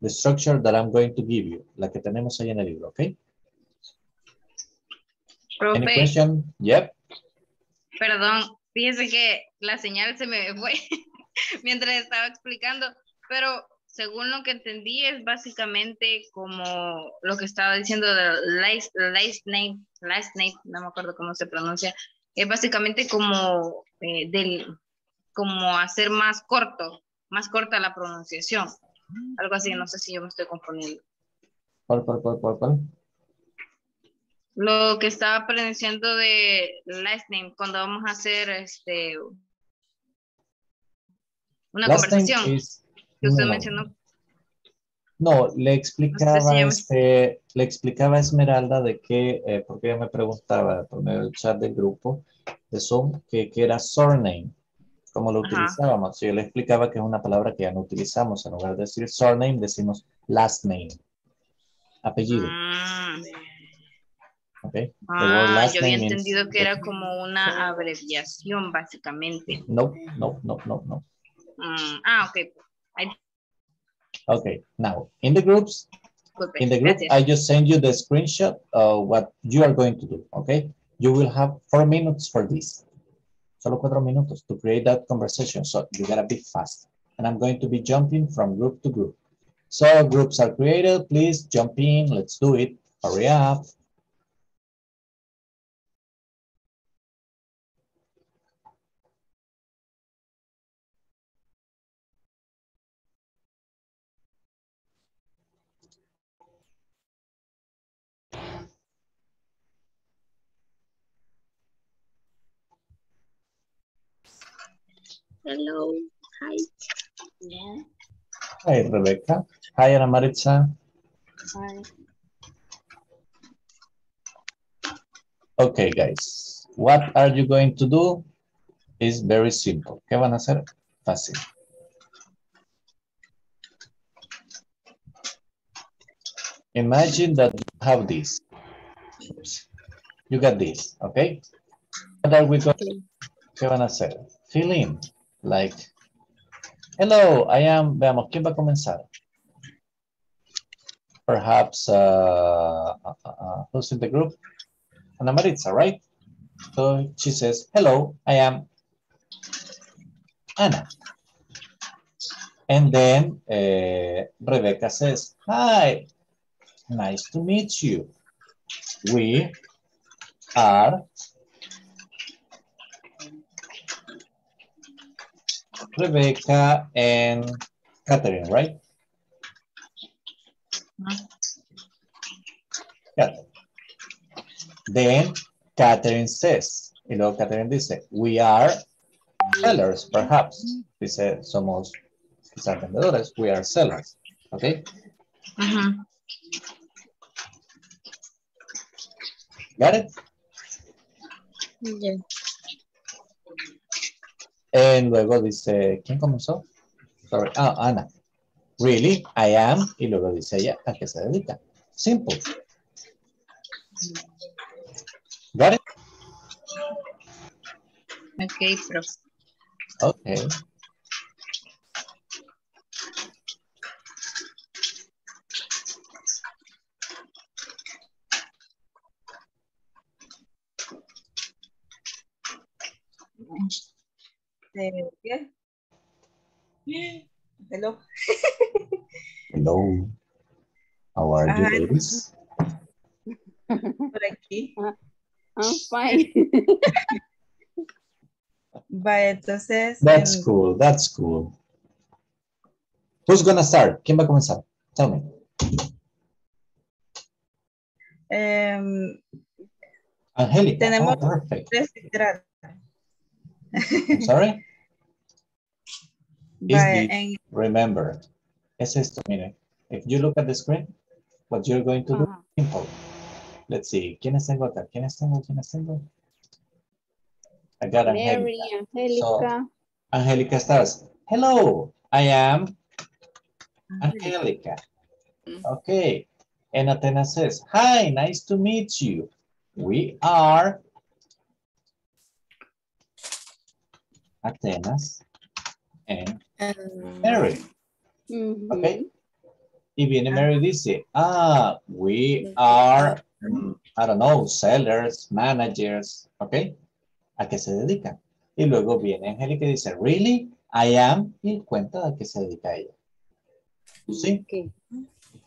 The structure that I'm going to give you. La que tenemos ahí en el libro, okay? Profe, any question? Yep. Perdón, fíjese que la señal se me fue mientras estaba explicando, pero según lo que entendí es básicamente como lo que estaba diciendo de last name, no me acuerdo cómo se pronuncia, es básicamente como, como hacer más corto, más corta la pronunciación, algo así, no sé si yo me estoy confundiendo. ¿Cuál? Lo que estaba aprendiendo de last name, cuando vamos a hacer una last conversación is, que usted mencionó. No, le explicaba, no sé si le explicaba a Esmeralda de que, porque ella me preguntaba por medio del chat del grupo de Zoom, que era surname, como lo utilizábamos. Yo le explicaba que es una palabra que ya no utilizamos. En lugar de decir surname, decimos last name, apellido. Okay. Yo había entendido que era como una abreviación, básicamente. No. Okay. Okay, now, in the group, gracias. I just send you the screenshot of what you are going to do, okay? You will have 4 minutes for this. Solo 4 minutos to create that conversation, so you gotta be fast. And I'm going to be jumping from group to group. So groups are created, please jump in, let's do it, hurry up. Hello, hi. Yeah. Hi, Rebecca. Hi, Ana Maritza. Hi. Okay, guys. What are you going to do? Is very simple. ¿Qué van a hacer? Fácil. Imagine that you have this. Oops. You got this, okay? What are we going to do? ¿Qué van a hacer? Fill in. Like, hello, I am, veamos, ¿quién va a comenzar? Perhaps, who's in the group? Ana Maritza, right? So she says, hello, I am Ana. And then Rebecca says, hi, nice to meet you. We are... Rebecca and Catherine, right? Catherine. Then Catherine says, you know, Catherine dice, we are sellers, perhaps. Dice, somos quizás vendedores, we are sellers, okay? Got it? Yeah. And luego dice, ¿quién comenzó? Sorry. Ah, Ana. Really, I am. Y luego dice ella, ¿a qué se dedica? Simple. Got it? Okay, prof. Okay. Hello. Hello. How are you, ladies? Por aquí. I'm fine. Vaya, entonces. That's cool. That's cool. Who's gonna start? ¿Quién va a comenzar? Tell me. Angelica. Tenemos tres literatos. I'm sorry. Vaya, remember. Es esto, miren. If you look at the screen, what you're going to do is simple. Let's see. ¿Quiénes tengo acá? ¿Quiénes tengo? ¿Quiénes tengo? I got Mary, Angelica. So, Angelica starts. Hello, I am Angelica. Okay. And Atena says, hi, nice to meet you. We are Atenas and Mary. Okay. Y viene Mary dice, ah, we are, I don't know, sellers, managers, okay. ¿A qué se dedica? Y luego viene Angelica y dice, really, I am, y cuenta a qué se dedica ella. ¿Sí? Okay.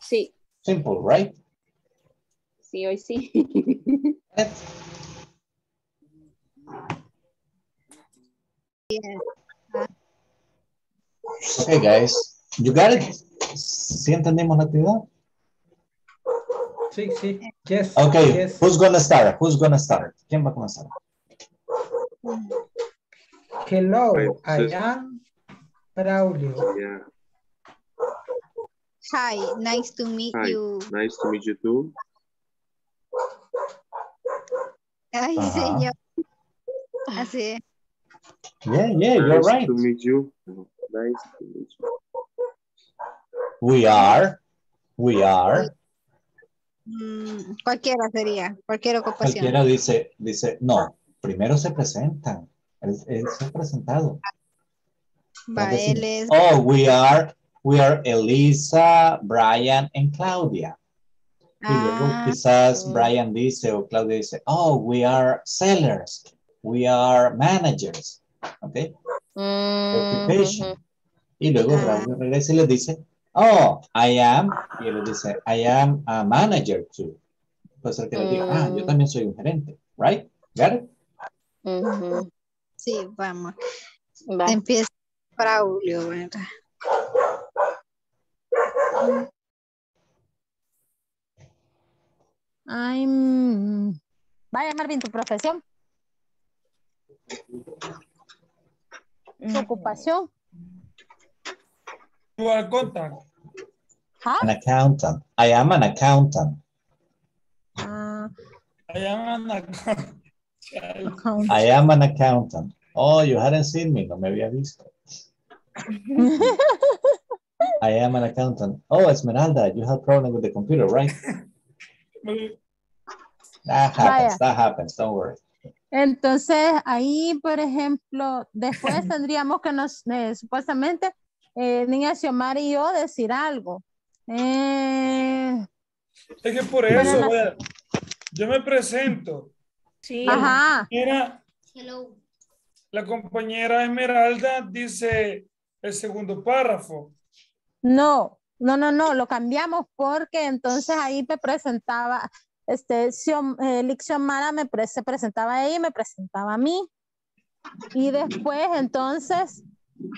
Sí. Simple, right? Sí, hoy sí. Yeah. Okay, guys. You got it? ¿Sí entendimos la actividad? Sí, sí. Yes. Okay, yes. Who's gonna start? Who's gonna start? ¿Quién va a comenzar? Hello, I am Braulio. Yeah. Hi, nice to meet you. Nice to meet you too. Ay, señor. Así. Yeah, yeah, you're right. Nice to meet you. Nice to meet you. We are. Cualquiera sería, cualquier ocupación. Cualquiera dice, no, primero se presentan. Él se ha presentado. Va, él es... Oh, we are Elisa, Brian, and Claudia. Y luego quizás Brian dice o Claudia dice, oh, we are sellers. We are managers. Okay. Occupation. Y luego Brian regresa y les dice, oh, I am, y él dice, I am a manager too. Puede ser que le diga, yo también soy un gerente, right? Got it? Sí, vamos. Va. Empieza Braulio, ¿verdad? Vaya, Marvin, tu profesión. Tu ocupación. You are an accountant. Huh? An accountant. I am an accountant. I am an accountant. I am an accountant. Oh, you hadn't seen me. No me había visto. I am an accountant. Oh, Esmeralda, you have problem with the computer, right? That happens. Don't worry. Entonces, ahí, por ejemplo, después tendríamos que nos, supuestamente, niña Xiomara y yo decir algo. Es que por eso, bueno, yo me presento. Sí. Ajá. La compañera Esmeralda dice el segundo párrafo. No, lo cambiamos porque entonces ahí me presentaba, Xiomara se presentaba a ella y me presentaba a mí. Y después entonces...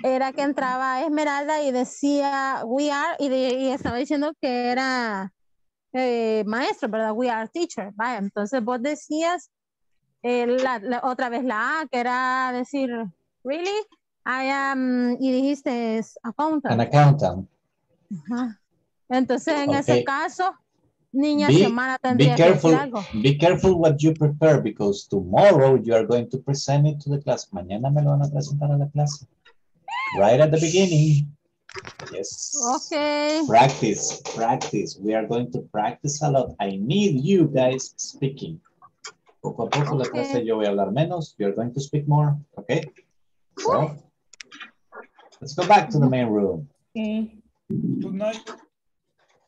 era que entraba Esmeralda y decía we are y estaba diciendo que era maestro, ¿verdad? We are teacher. Vaya, entonces vos decías otra vez la A, que era decir really, I am, y dijiste accountant. An accountant. Ajá. Entonces en ese caso, niña Xiomara tendría que decir algo. Be careful what you prepare because tomorrow you are going to present it to the class. Mañana me lo van a presentar a la clase. Right at the beginning. Yes. Okay. Practice. We are going to practice a lot. I need you guys speaking. Poco a poco la clase yo voy a hablar menos. You're going to speak more. Okay. So, let's go back to the main room. Okay. Good night.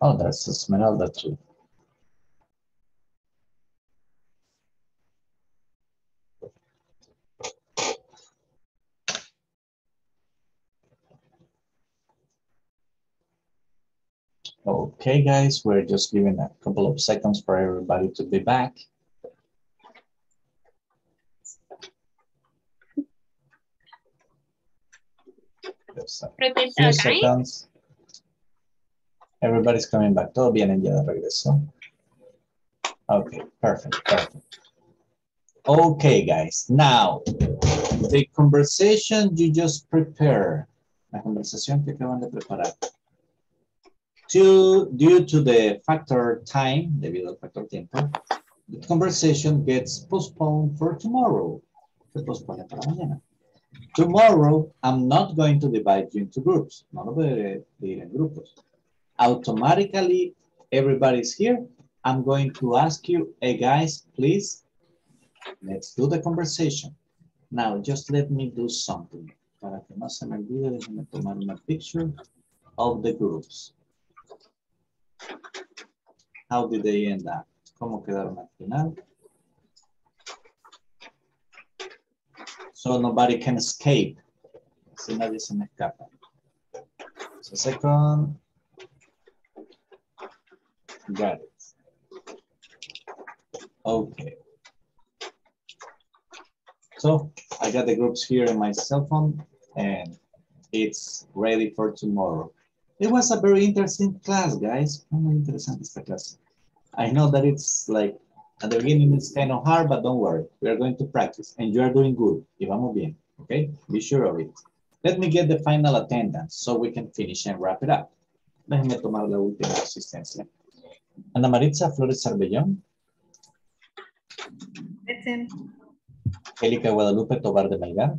Oh, that's Esmeralda too. Okay, guys, we're just giving a couple of seconds for everybody to be back. Just a few seconds. Everybody's coming back. Todo bien, ya de regreso. Okay, perfect, perfect. Okay, guys, now the conversation you just prepared. La conversación que acaban de preparar. Due to the factor time, debido al factor tiempo, the conversation gets postponed for tomorrow. Se pospone para mañana. Tomorrow, I'm not going to divide you into groups. No lo voy a dividir en grupos. Automatically, everybody's here. I'm going to ask you, hey guys, please, let's do the conversation. Now, just let me do something. Para que no se me olvide, déjame tomar una picture of the groups. How did they end up? ¿Cómo quedaron al final? So nobody can escape. Así nadie se me escapa. So second. Got it. Okay. So I got the groups here in my cell phone and it's ready for tomorrow. It was a very interesting class, guys. Muy interesante esta clase. I know that it's like, at the beginning it's kind of hard, but don't worry. We are going to practice and you are doing good. Y vamos bien, okay? Be sure of it. Let me get the final attendance so we can finish and wrap it up. Déjenme tomar la última asistencia. Ana Maritza Flores Arbellón. Present. Angelica Guadalupe Tobar de Melgar.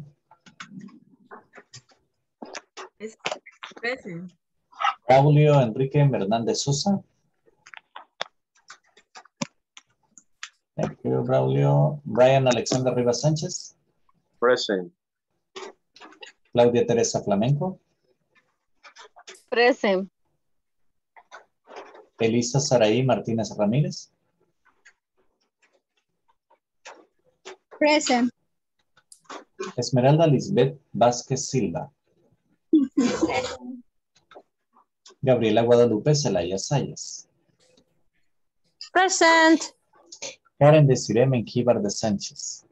Present. Braulio Enrique Hernández Sosa. Thank you, Braulio. Brian Alexander Rivas Sánchez. Present. Claudia Teresa Flamenco. Present. Elisa Saraí Martínez Ramírez. Present. Esmeralda Lisbeth Vázquez Silva. Present. Gabriela Guadalupe Celaya Sayas. Present. Karen Desireé Menjívar de Sánchez.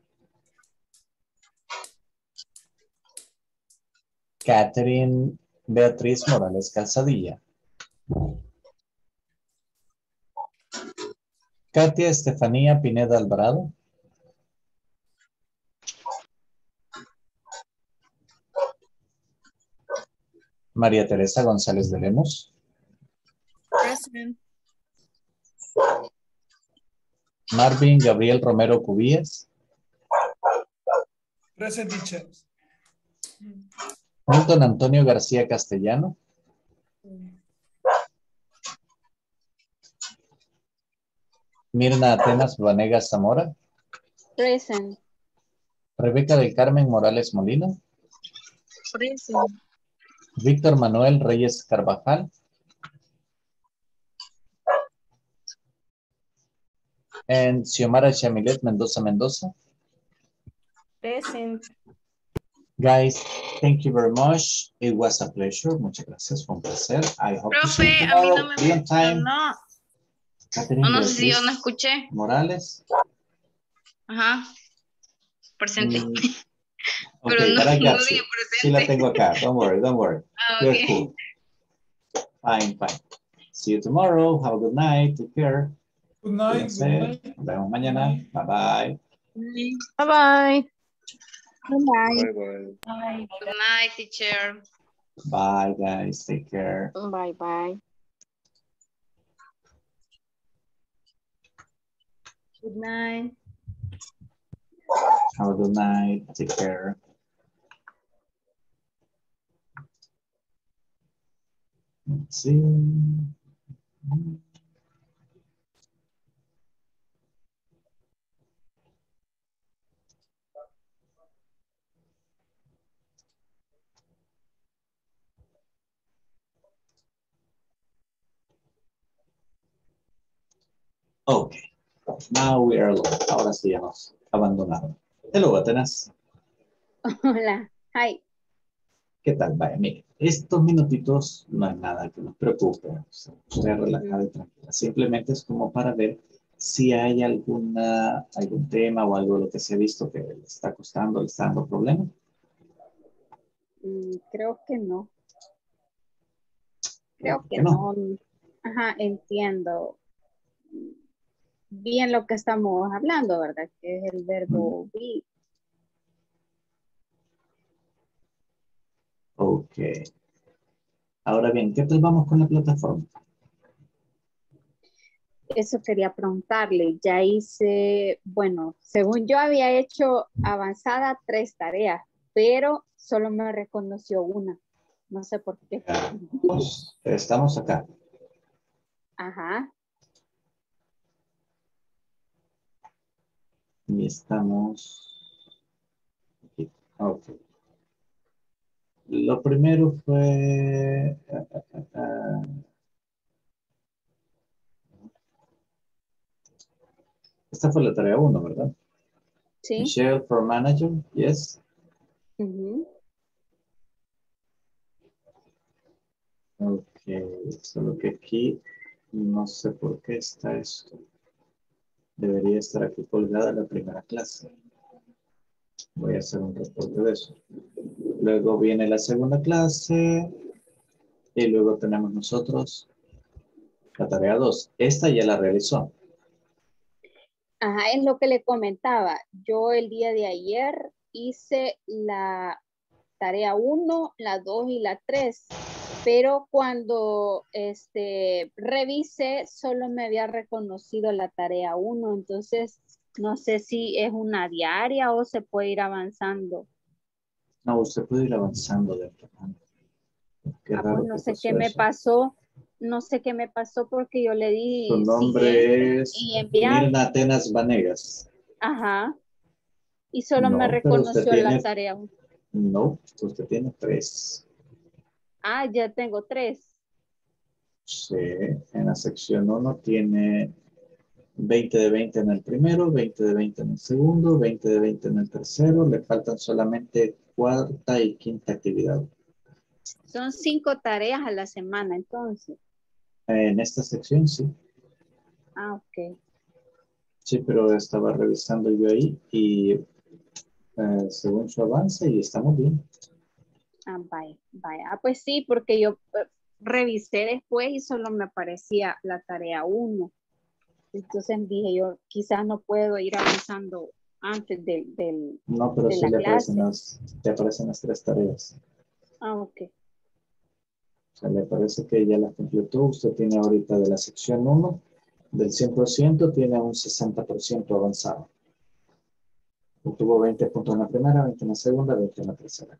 Catherine Beatriz Morales Calzadilla. Katia Estefanía Pineda Alvarado. María Teresa González de Lemos. Present. Marvin Gabriel Romero Cubías. Present, teacher. Milton Antonio García Castellano. Mirna Atenas Vanegas Zamora. Present. Rebeca del Carmen Morales Molina. Present. Víctor Manuel Reyes Carvajal. And Xiomara Shamilet Mendoza Mendoza. Present. Guys, thank you very much. It was a pleasure. Muchas gracias. Fue un placer. I hope to see you tomorrow. Real time. No sé si yo no escuché. Morales. Ajá. Percentage. Okay, pero no, no sí, sí la tengo acá. Don't worry, okay. You're cool. Fine, fine. See you tomorrow. Have a good night. Take care. Good night. Good night. Nos vemos mañana. Bye-bye. Bye-bye. Good night, teacher. Bye, guys. Take care. Bye-bye. Good night. Have a good night. Take care. Let's see. Okay, now we are alone. Ahora sí ya nos abandonaron. Hello, Atenas. Hola, hi. ¿Qué tal? Vaya, mire, estos minutitos no es nada que nos preocupe. Usted relajada y tranquila. Simplemente es como para ver si hay algún tema o algo de lo que se ha visto que le está costando, le está dando problemas. Creo que no. Creo que no. Ajá, entiendo bien lo que estamos hablando, ¿verdad? Que es el verbo be. Ok. Ahora bien, ¿qué tal vamos con la plataforma? Eso quería preguntarle. Ya hice, bueno, según yo había hecho avanzada 3 tareas, pero solo me reconoció una. No sé por qué. Estamos acá. Ajá. Y estamos aquí. Ok. Lo primero fue... Esta fue la tarea 1, ¿verdad? Sí. Michelle for manager, yes. Ok, solo que aquí no sé por qué está esto. Debería estar aquí colgada la primera clase. Voy a hacer un reporte de eso. Luego viene la segunda clase. Y luego tenemos nosotros la tarea 2. Esta ya la realizó. Ajá, es lo que le comentaba. Yo el día de ayer hice la tarea 1, la 2 y la 3. Pero cuando revisé, solo me había reconocido la tarea 1. Entonces, no sé si es una diaria o se puede ir avanzando. No, usted puede ir avanzando. No sé qué me pasó. No sé qué me pasó porque yo le di... Su nombre es Mirna Atenas Vanegas. Ajá. Y solo me reconoció la tarea 1. No, usted tiene 3. Ah, ya tengo 3. Sí, en la sección 1 tiene 20 de 20 en el primero, 20 de 20 en el segundo, 20 de 20 en el tercero. Le faltan solamente 4ª y 5ª actividad. Son 5 tareas a la semana, entonces. En esta sección, sí. Ah, ok. Sí, pero estaba revisando yo ahí y según su avance y estamos bien. Ah, vaya, vaya. Ah, pues sí, porque yo revisé después y solo me aparecía la tarea 1. Entonces dije yo, quizás no puedo ir avanzando antes del no, pero de sí la clase. Le aparecen las 3 tareas. Ah, ok. O sea, le parece que ya las completó. Usted tiene ahorita de la sección 1, del 100% tiene un 60% avanzado. Obtuvo 20 puntos en la primera, 20 en la segunda, 20 en la tercera.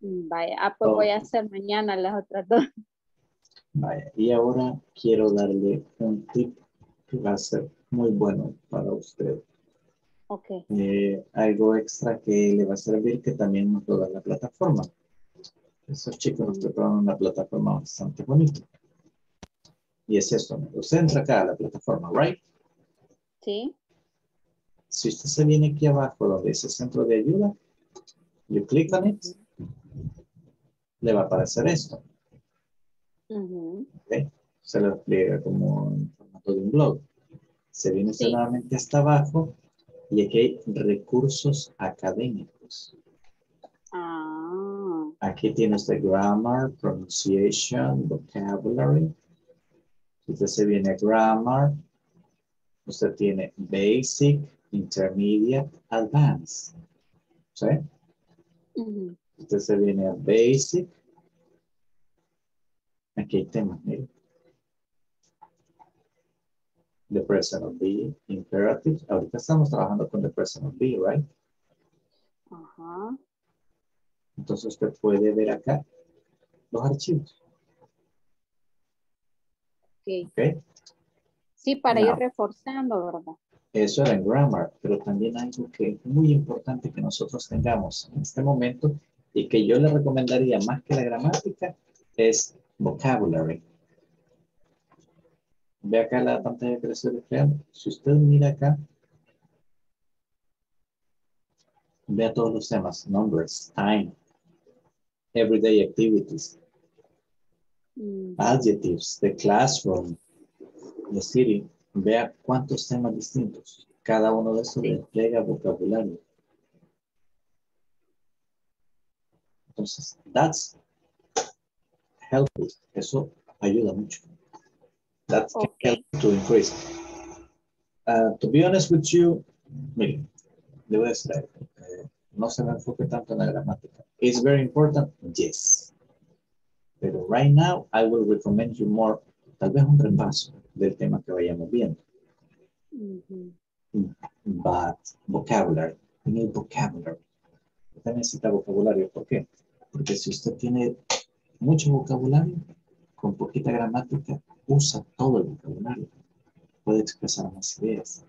Vaya, pues voy a hacer mañana las otras 2. Vaya, y ahora quiero darle un tip que va a ser muy bueno para usted. Ok. Algo extra que le va a servir que también nos lo da la plataforma. Esos chicos nos prepararon una plataforma bastante bonita. Y es esto, ¿no? Usted entra acá a la plataforma, ¿right? Sí. Si usted se viene aquí abajo donde dice centro de ayuda, you click on it. Le va a aparecer esto. ¿Okay? Se lo despliega como en formato de un blog. Se viene nuevamente hasta abajo y aquí hay recursos académicos. Ah. Aquí tiene usted grammar, pronunciation, vocabulary. Usted se viene a grammar. Usted tiene basic, intermediate, advanced. ¿Sí? Usted se viene a basic. Aquí hay temas, miren. The present of be, imperative. Ahorita estamos trabajando con the present of be, right? Entonces usted puede ver acá los archivos. Ok. Okay. Sí, para ir reforzando, ¿verdad? Eso era en grammar, pero también algo que es muy importante que nosotros tengamos en este momento y que yo le recomendaría más que la gramática es vocabulary. Ve acá la pantalla que les estoy creando. Si usted mira acá, vea todos los temas, numbers, time, everyday activities, adjectives, the classroom, the city. Vea cuántos temas distintos. Cada uno de esos despliega vocabulario. Entonces, that's helpful. Eso ayuda mucho. That can help to increase. To be honest with you, miren, debo decir, no se me enfoque tanto en la gramática. It's very important, yes. Pero right now, I will recommend you more, tal vez un repaso del tema que vayamos viendo. But vocabulary, you need vocabulary. Usted necesita vocabulario, ¿por qué? Porque si usted tiene mucho vocabulario, con poquita gramática, usa todo el vocabulario. Puede expresar más ideas.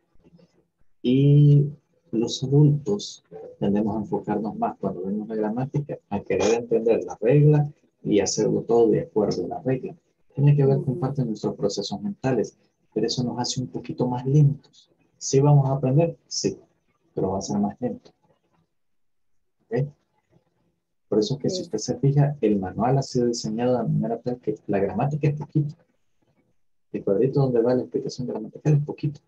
Y los adultos tendemos a enfocarnos más cuando vemos la gramática a querer entender la regla y hacerlo todo de acuerdo a la regla. Tiene que ver con parte de nuestros procesos mentales, pero eso nos hace un poquito más lentos. ¿Sí vamos a aprender? Sí, pero va a ser más lento. ¿Okay? Por eso es que si usted se fija, el manual ha sido diseñado de manera tal que la gramática es poquito. El cuadrito donde va la explicación gramatical es poquito.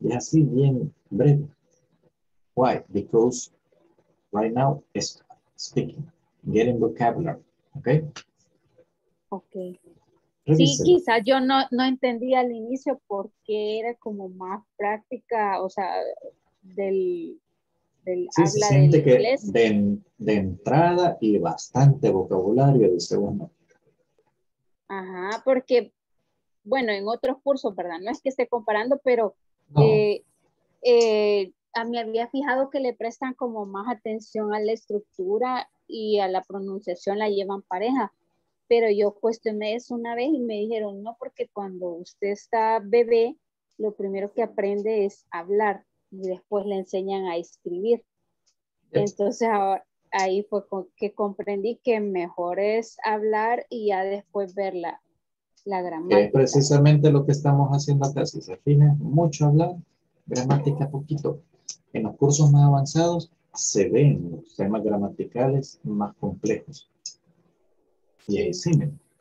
Y es así, bien breve. Why? Because right now it's speaking, getting vocabulary. Okay? Okay. Revíselo. Sí, quizás yo no entendía al inicio porque era como más práctica, o sea, del sí, habla del inglés. De entrada y bastante vocabulario de segundo. Ajá, porque, bueno, en otros cursos, ¿verdad? No es que esté comparando, pero no. A mí había fijado que le prestan como más atención a la estructura y a la pronunciación la llevan pareja. Pero yo cuestioné eso una vez y me dijeron, no, porque cuando usted está bebé, lo primero que aprende es hablar y después le enseñan a escribir. Entonces ahí fue que comprendí que mejor es hablar y ya después ver la gramática. Es precisamente lo que estamos haciendo acá. Si se fija, mucho hablar, gramática poquito. En los cursos más avanzados se ven los temas gramaticales más complejos. Y ahí sí,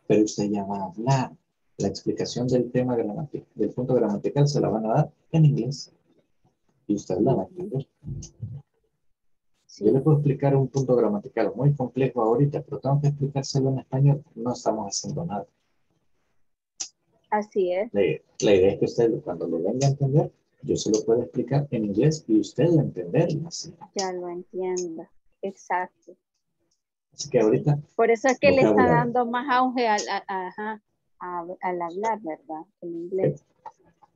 pero usted ya va a hablar. La explicación del tema gramatical, del punto gramatical, se la van a dar en inglés. Y usted la va a entender. Sí. Yo le puedo explicar un punto gramatical muy complejo ahorita, pero tengo que explicárselo en español. No estamos haciendo nada. Así es. La idea es que usted, cuando lo venga a entender, yo se lo puedo explicar en inglés y usted lo entenderlo así. Ya lo entienda. Exacto. Así que ahorita... Por eso es que le está dando más auge al hablar, ¿verdad? En inglés.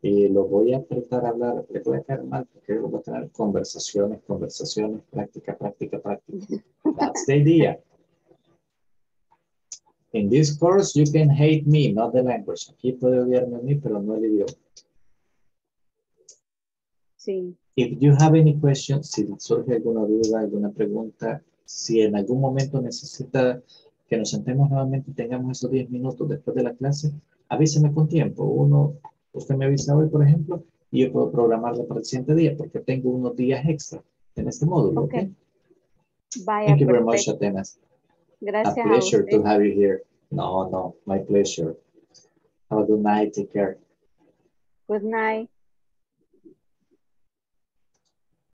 Y lo voy a tratar de hablar, le voy a caer mal, porque voy a tener conversaciones, práctica. That's the idea. In this course, you can hate me, not the language. Aquí puede odiarme a mí, pero no el idioma. Sí. If you have any questions, si surge alguna duda, alguna pregunta... Si en algún momento necesita que nos sentemos nuevamente y tengamos esos 10 minutos después de la clase, avíseme con tiempo. Usted me avisa hoy, por ejemplo, y yo puedo programarlo para el siguiente día porque tengo unos días extra en este módulo. Okay. Vaya, thank you very much, Atenas. Gracias a usted. A pleasure to have you here. No, my pleasure. Have a good night. Take care. Good night.